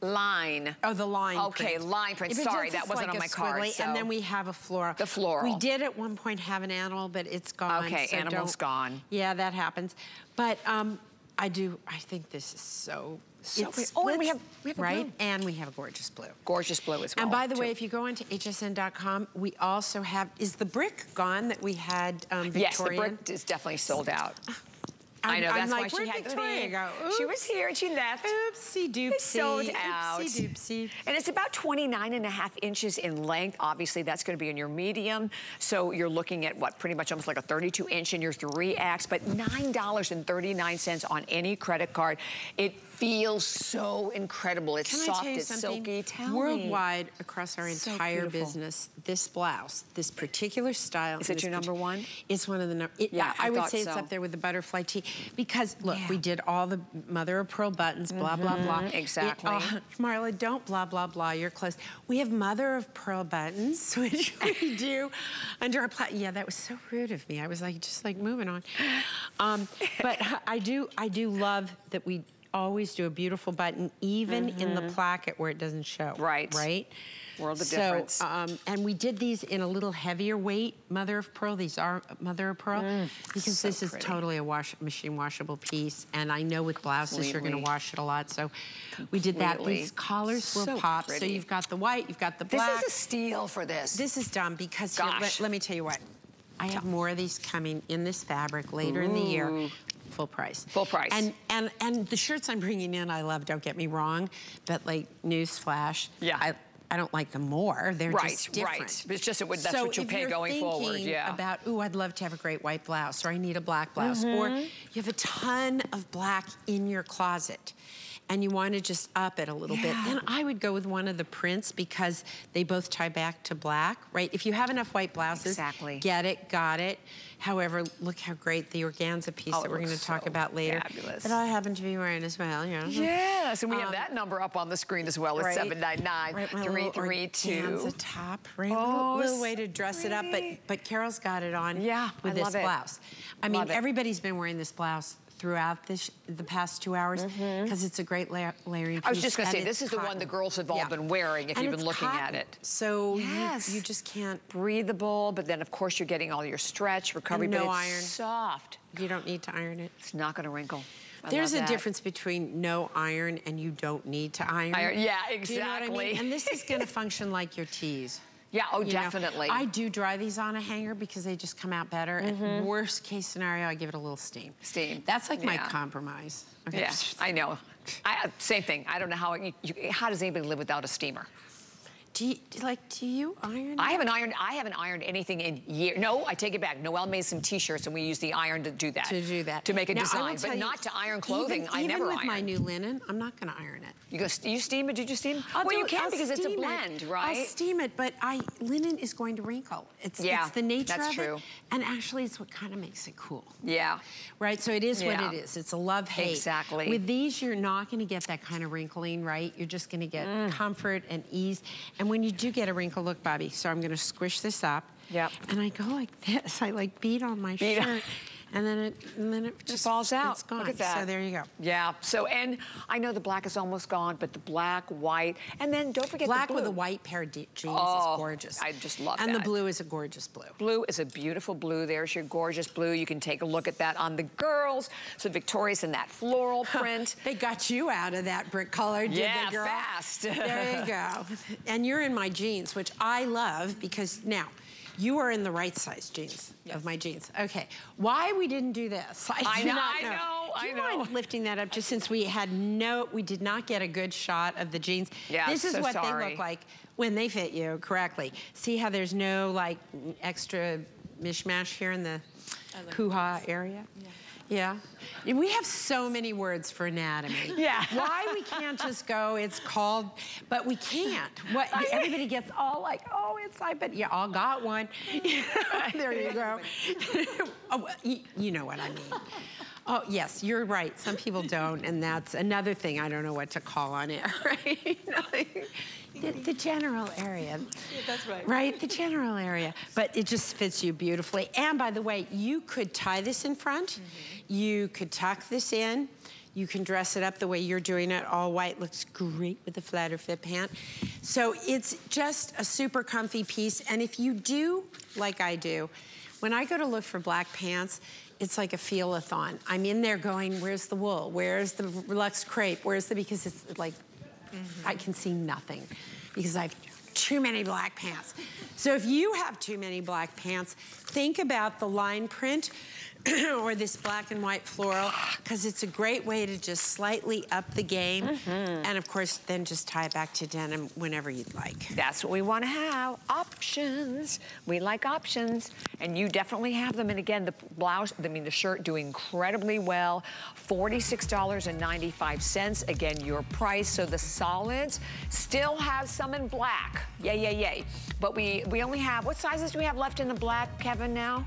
Line. Oh, the line Okay, print. line print. If Sorry, that wasn't like on my card. So. And then we have a floral. The floral. We did at one point have an animal, but it's gone. Okay, so animal's gone. Yeah, that happens. But um, I do, I think this is so... So it's, oh, and we have, we have right? a blue. And we have a gorgeous blue. Gorgeous blue as well. And by the too. way, if you go onto H S N dot com, we also have... Is the brick gone that we had um, Victorian? Yes, the brick is definitely sold out. I'm, I know, I'm that's like, why she had Victoria? the Oops. She was here and she left. Oopsie doopsie. It's sold out. Oopsie doopsie. And it's about twenty-nine and a half inches in length. Obviously, that's going to be in your medium. So you're looking at what, pretty much almost like a thirty-two inch in your three X, but nine thirty-nine on any credit card. It feels so incredible. It's Can soft, it's silky. Tell worldwide, me. across our so entire beautiful. business, this blouse, this particular style. Is it your number one? It's one of the number, it, yeah, I, I would say so. it's up there with the butterfly tee. Because, look, yeah. we did all the mother of pearl buttons, blah, mm-hmm. blah, blah. Exactly. It, uh, Marla, don't blah, blah, blah your clothes. We have mother of pearl buttons, which we do under our plat. Yeah, that was so rude of me. I was like, just like moving on. Um, but I do, I do love that we always do a beautiful button, even mm-hmm. in the placket where it doesn't show. Right. Right? World of so, difference. Um, and we did these in a little heavier weight, mother of pearl. These are mother of pearl mm, because so this is pretty. totally a wash, machine washable piece. And I know with blouses Completely. you're going to wash it a lot, so Completely. we did that. These collars so will pop. Pretty. So you've got the white, you've got the black. This is a steal for this. This is dumb because Gosh. Here, let, let me tell you what. I have more of these coming in this fabric later Ooh. in the year. Full price. Full price. And and and the shirts I'm bringing in, I love. Don't get me wrong, but like newsflash. Yeah. I, I don't like them more. They're right, just different. Right, right. It's just it would, that's so what you pay going forward. Yeah. About, ooh, I'd love to have a great white blouse, or I need a black blouse, mm-hmm. or you have a ton of black in your closet, and you want to just up it a little yeah. bit. Then I would go with one of the prints because they both tie back to black, right? If you have enough white blouses, exactly. get it, got it. However, look how great the organza piece oh, that we're going to talk so about later. Fabulous. That I happen to be wearing as well. Yeah. Yes, and we um, have that number up on the screen as well. It's right, seven ninety-nine. Three, two. It's a top, right? Oh, a little way to dress pretty. it up, but but Carol's got it on. Yeah, with I this love blouse. It. I mean, love everybody's it. been wearing this blouse throughout this the past two hours because mm-hmm. it's a great la layering piece. I was just going to say, this is cotton. the one the girls have all yeah. been wearing if and you've been looking cotton. at it. So yes. you, you just can't breathable, but then of course you're getting all your stretch recovery. And no but it's iron. Soft. You don't need to iron it. It's not going to wrinkle. I There's a that. difference between no iron and you don't need to iron. iron yeah, exactly. Do you know what I mean? And this is going to function like your tees. Yeah, oh, you definitely. Know, I do dry these on a hanger because they just come out better. Mm-hmm. And worst case scenario, I give it a little steam. Steam. That's like yeah. my compromise. Okay. Yeah, I know. I, same thing. I don't know how, you, you, how does anybody live without a steamer? Do you, like, do you iron? I haven't ironed. I haven't ironed anything in years. No, I take it back. Noelle made some T-shirts, and we use the iron to do that. To do that. To make a now, design, but you, not to iron clothing. Even, I even never iron. Even with my new linen, I'm not going to iron it. You go. You steam it? Did you steam? I'll well, you can I'll because it's a blend, it. right? I'll steam it, but I linen is going to wrinkle. It's, yeah, it's the nature that's of true. it. And actually, it's what kind of makes it cool. Yeah. Right. So it is yeah. what it is. It's a love hate. Exactly. With these, you're not going to get that kind of wrinkling, right? You're just going to get mm. comfort and ease. And And when you do get a wrinkle, look, Bobbi, so I'm gonna squish this up. Yep. And I go like this. I like beat on my beat shirt. And then it, and then it just it falls out. It's gone. Look at that. So there you go. Yeah. So, and I know the black is almost gone, but the black, white, and then don't forget black the blue. Black with a white pair of jeans oh, is gorgeous. I just love and that. And the blue is a gorgeous blue. Blue is a beautiful blue. There's your gorgeous blue. You can take a look at that on the girls. So Victoria's in that floral print. They got you out of that brick color, didn't yeah, they, girl? Yeah, fast. There you go. And you're in my jeans, which I love because now, you are in the right size jeans yes. of my jeans. Okay, why we didn't do this? I, I do know, not know. I know. Do you I know. mind lifting that up just since we had no, we did not get a good shot of the jeans. Yeah, this is so what sorry. they look like when they fit you correctly. See how there's no like extra mishmash here in the kuha area? Yeah. Yeah. We have so many words for anatomy. Yeah. Why we can't just go, it's called, but we can't. What everybody gets all like, oh, it's I but you all got one. There you go. Oh, you know what I mean. Oh, yes, you're right. Some people don't, and that's another thing I don't know what to call on air, right? The, the general area. Yeah, that's right. Right, the general area. But it just fits you beautifully. And by the way, you could tie this in front. Mm-hmm. You could tuck this in. You can dress it up the way you're doing it. All white looks great with the flatter fit pant. So it's just a super comfy piece. And if you do like I do, when I go to look for black pants, it's like a feel-a-thon. I'm in there going, where's the wool? Where's the luxe crepe? Where's the, because it's like, mm-hmm. I can see nothing because I have too many black pants. So if you have too many black pants, think about the line print or this black and white floral because it's a great way to just slightly up the game. Mm-hmm. And of course, then just tie it back to denim whenever you'd like. That's what we want to have, options. We like options. And you definitely have them. And again, the blouse, I mean, the shirt doing incredibly well. forty-six ninety-five, again, your price. So the solids still have some in black. Yay, yay, yay. But we, we only have, what sizes do we have left in the black, Kevin, now?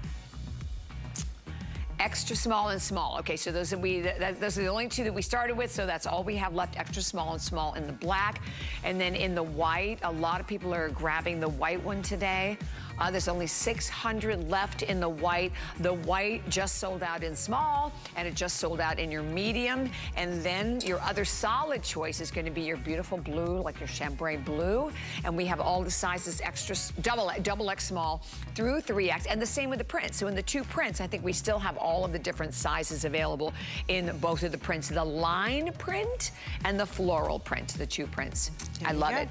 Extra small and small. Okay, so those are, we, that, those are the only two that we started with, so that's all we have left, extra small and small in the black. And then in the white, a lot of people are grabbing the white one today. Uh, there's only six hundred left in the white. The white just sold out in small, and it just sold out in your medium. And then your other solid choice is gonna be your beautiful blue, like your chambray blue. And we have all the sizes, extra, double, double X small through three X, and the same with the print. So in the two prints, I think we still have all of the different sizes available in both of the prints, the line print and the floral print, the two prints. I love it.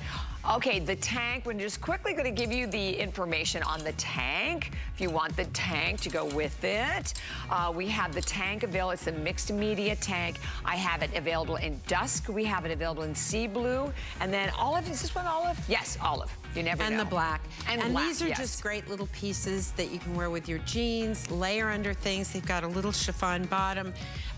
Okay, the tank, we're just quickly gonna give you the information on the tank, if you want the tank to go with it. Uh, we have the tank available, it's a mixed media tank. I have it available in dusk, we have it available in sea blue, and then olive, is this one olive? Yes, olive, you never and know. And the black. And, and black, these are yes. just great little pieces that you can wear with your jeans, layer under things, they've got a little chiffon bottom.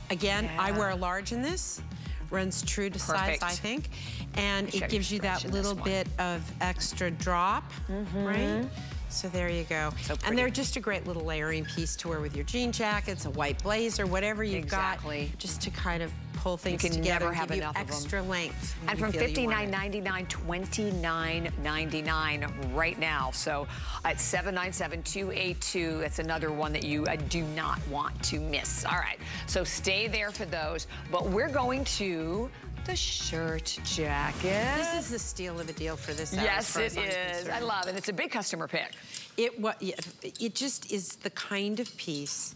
Again, yeah. I wear a large in this. Runs true to Perfect. size, I think. And it gives you that little bit of extra drop, mm-hmm. right? So there you go. So and they're just a great little layering piece to wear with your jean jackets, a white blazer, whatever you've exactly. got, just to kind of pull things you can together never have give enough you extra of length. And from fifty-nine ninety-nine, twenty-nine ninety-nine right now. So at seven nine seven, two eight two, that's another one that you uh, do not want to miss. All right, so stay there for those. But we're going to the shirt jacket. This is the steal of a deal for this hour. Yes, it is. I love it. It's a big customer pick. It, what, it just is the kind of piece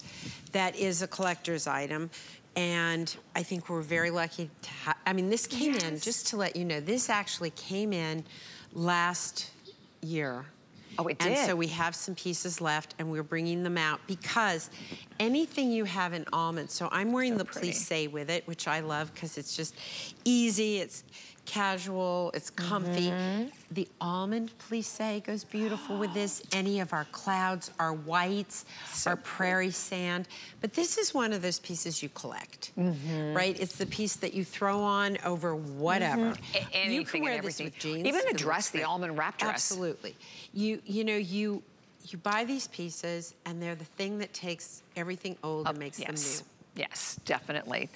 that is a collector's item. And I think we're very lucky to have, I mean, this came yes. in, just to let you know, this actually came in last year. Oh, it did. And so we have some pieces left and we're bringing them out because anything you have in almond, so I'm wearing so the pretty. plissé with it, which I love because it's just easy, it's casual, it's comfy. Mm-hmm. The almond plissé goes beautiful with this. Any of our clouds, our whites, so our prairie cool. sand. But this is one of those pieces you collect, mm-hmm. right? It's the piece that you throw on over whatever. Mm-hmm. Anything you can wear and everything. This with jeans. Even a dress, the almond wrap dress. Absolutely. You, you know, you, you buy these pieces and they're the thing that takes everything old oh, and makes yes. them new. Yes, definitely.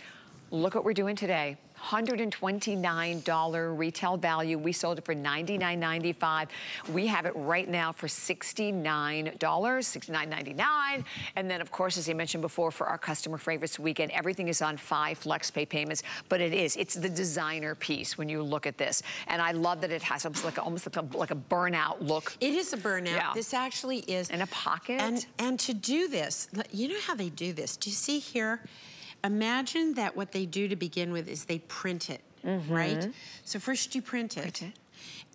Look what we're doing today. one hundred twenty-nine dollars retail value. We sold it for ninety-nine ninety-five. We have it right now for sixty-nine dollars, sixty-nine ninety-nine. And then, of course, as I mentioned before, for our customer favorites weekend, everything is on five flex pay payments. But it is, it's the designer piece when you look at this. And I love that it has like a, almost like a, like a burnout look. It is a burnout. Yeah. This actually is. In a pocket. And, and to do this, you know how they do this. Do you see here? Imagine that what they do to begin with is they print it, mm-hmm. right? So first you print it, print it,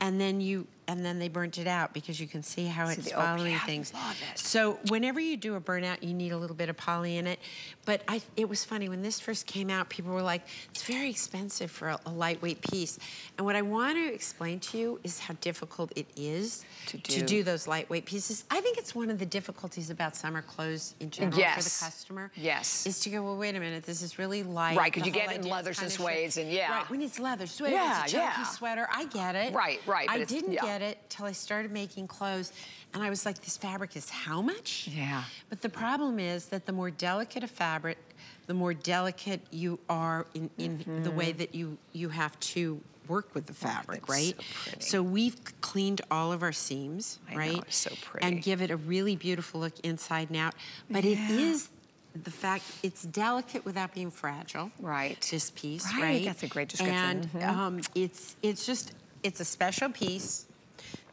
and then you and then they burnt it out because you can see how see it's following O P, things. I love it. So whenever you do a burnout, you need a little bit of poly in it. But I, it was funny when this first came out, people were like, "It's very expensive for a, a lightweight piece." And what I want to explain to you is how difficult it is to do, to do those lightweight pieces. I think it's one of the difficulties about summer clothes in general yes. for the customer. Yes. Is to go, well, wait a minute, this is really light. Right, because you get it in leathers and suedes, and yeah. Right, when it's leather suede, yeah, it's a chunky yeah. sweater. I get it. Right, right. But I it's, didn't yeah. get it till I started making clothes, and I was like, this fabric is how much? Yeah. But the problem is that the more delicate a fabric, the more delicate you are in, in mm-hmm. the way that you, you have to work with the fabric, oh, right? So, so we've cleaned all of our seams, I right? Know, it's so pretty. And give it a really beautiful look inside and out. But yeah. it is the fact it's delicate without being fragile. Right. This piece, right? right? That's a great description. And mm-hmm. um, it's it's just, it's a special piece.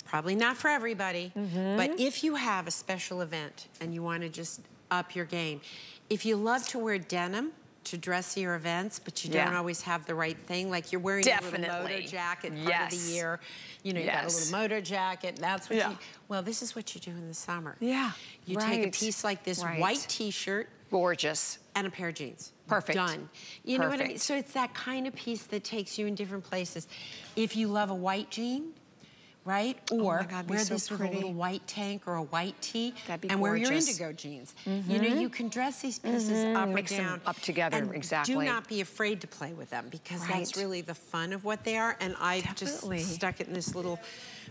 Probably not for everybody, mm-hmm. but if you have a special event and you want to just up your game, if you love to wear denim to dress your events, but you yeah. don't always have the right thing, like you're wearing Definitely. a little moto jacket part yes. of the year, you know, you yes. got a little moto jacket, and that's what yeah. you, well, this is what you do in the summer. Yeah, You right. take a piece like this right. white t-shirt. Gorgeous. And a pair of jeans. Perfect. Done. You Perfect. know what I mean? So it's that kind of piece that takes you in different places. If you love a white jean, right? Or oh my God, wear so this pretty. with a little white tank or a white tee. That'd be and gorgeous. wear your indigo jeans. Mm-hmm. You know, you can dress these pieces mm-hmm. up Mix or down. Them up together, and exactly. do not be afraid to play with them because right. that's really the fun of what they are. And I Definitely. just stuck it in this little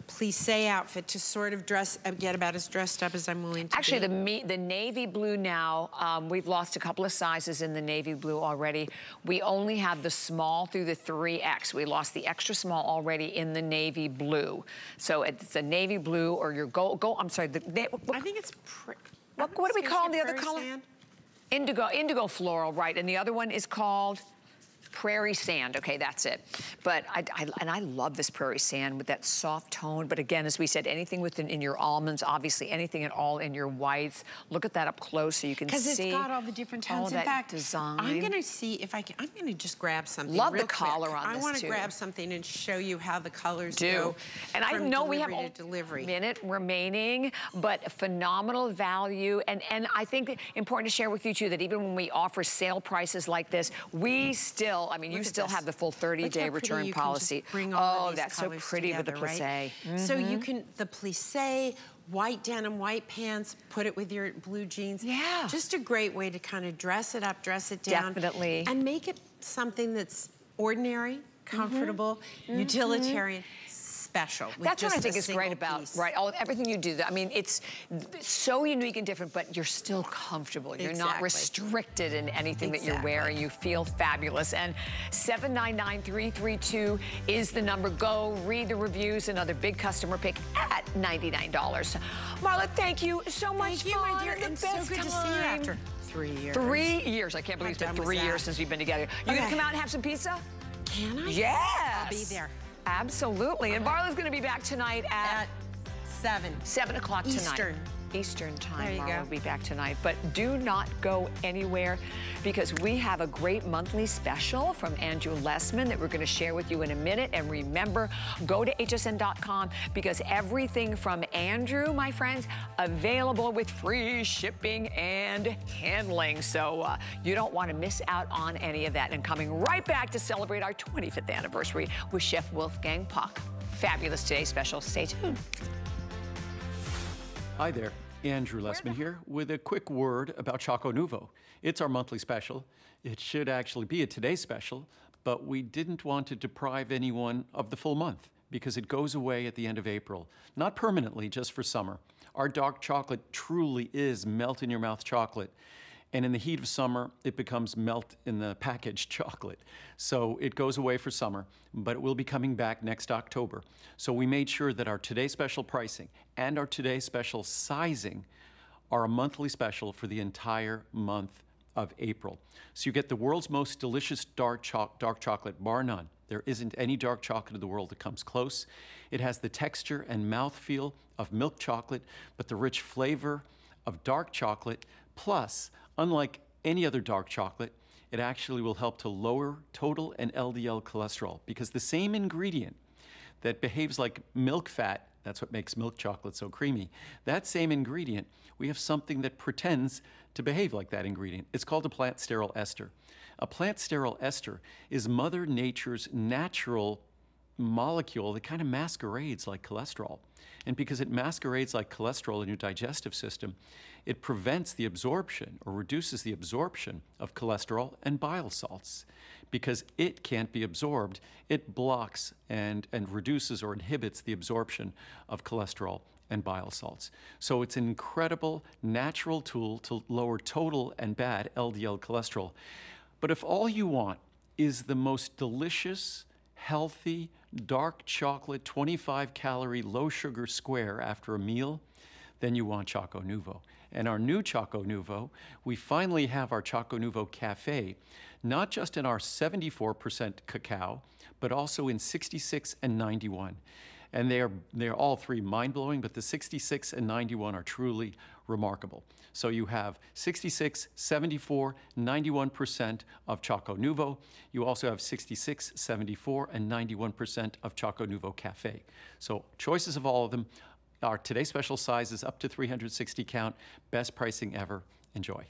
plissé outfit to sort of dress, get about as dressed up as I'm willing to Actually, be. Actually, the, the navy blue now, um, we've lost a couple of sizes in the navy blue already. We only have the small through the three X. We lost the extra small already in the navy blue. So it's a navy blue or your gold, gold I'm sorry. The, they, what, I think it's, what, what do we call the other color? Sand? Indigo, indigo floral, right. And the other one is called prairie sand. Okay, that's it. But I, I, and I love this prairie sand with that soft tone. But again, as we said, anything within in your almonds, obviously anything at all in your whites. Look at that up close so you can see. Because it's got all the different tones. In fact, design. I'm going to see if I can. I'm going to just grab something. Love the collar on this too. I want to grab something and show you how the colors do. And I know we have a minute remaining, but phenomenal value. And and I think important to share with you too that even when we offer sale prices like this, we still. I mean, Look you still this. have the full thirty-day return policy. Bring all oh, that's so pretty together, with the plissé. Right? Mm-hmm. So you can, the plissé, white denim, white pants, put it with your blue jeans. Yeah. Just a great way to kind of dress it up, dress it down. Definitely. And make it something that's ordinary, comfortable, mm-hmm. utilitarian. Mm-hmm. Special, That's what I think is great about piece. right all everything you do. I mean, it's so unique and different, but you're still comfortable. You're exactly. not restricted in anything exactly. that you're wearing. You feel fabulous. And seven nine nine three three two is the number. Go read the reviews. Another big customer pick at ninety-nine dollars. Marla, thank you so much. Thank you, my dear. It's so good time. to see you after three years. Three years. I can't believe it's been three years since we've been together. You okay. gonna come out and have some pizza? Can I? Yes. I'll be there. Absolutely. And Marla's going to be back tonight at, at seven. Seven o'clock tonight. Eastern. Eastern time. Marla will be back tonight. But do not go anywhere because we have a great monthly special from Andrew Lessman that we're going to share with you in a minute. And remember, go to H S N dot com because everything from Andrew, my friends, available with free shipping and handling. So uh, you don't want to miss out on any of that. And coming right back to celebrate our twenty-fifth anniversary with Chef Wolfgang Puck. Fabulous today's special. Stay tuned. Hi there, Andrew Lessman here with a quick word about Choco Nouveau. It's our monthly special. It should actually be a today special, but we didn't want to deprive anyone of the full month because it goes away at the end of April. Not permanently, just for summer. Our dark chocolate truly is melt-in-your-mouth chocolate. And in the heat of summer, it becomes melt in the packaged chocolate. So it goes away for summer, but it will be coming back next October. So we made sure that our Today Special pricing and our Today Special sizing are a monthly special for the entire month of April. So you get the world's most delicious dark, cho dark chocolate, bar none. There isn't any dark chocolate in the world that comes close. It has the texture and mouthfeel of milk chocolate, but the rich flavor of dark chocolate. Plus, unlike any other dark chocolate, it actually will help to lower total and L D L cholesterol, because the same ingredient that behaves like milk fat, that's what makes milk chocolate so creamy, that same ingredient, we have something that pretends to behave like that ingredient. It's called a plant sterol ester. A plant sterol ester is Mother Nature's natural molecule that kind of masquerades like cholesterol. And because it masquerades like cholesterol in your digestive system, it prevents the absorption or reduces the absorption of cholesterol and bile salts. Because it can't be absorbed, it blocks and, and reduces or inhibits the absorption of cholesterol and bile salts. So it's an incredible natural tool to lower total and bad L D L cholesterol. But if all you want is the most delicious, healthy, dark chocolate, twenty-five calorie, low sugar square after a meal, then you want Choco Nouveau. And our new Choco Nouveau, we finally have our Choco Nouveau Cafe, not just in our seventy-four percent cacao, but also in sixty-six and ninety-one. And they are, they are all three mind-blowing, but the sixty-six and ninety-one are truly remarkable. So you have sixty-six, seventy-four, ninety-one percent of Choco Nouveau. You also have sixty-six, seventy-four, and ninety-one percent of Choco Nouveau Cafe. So choices of all of them. Our Today Special size is up to three hundred sixty count. Best pricing ever. Enjoy.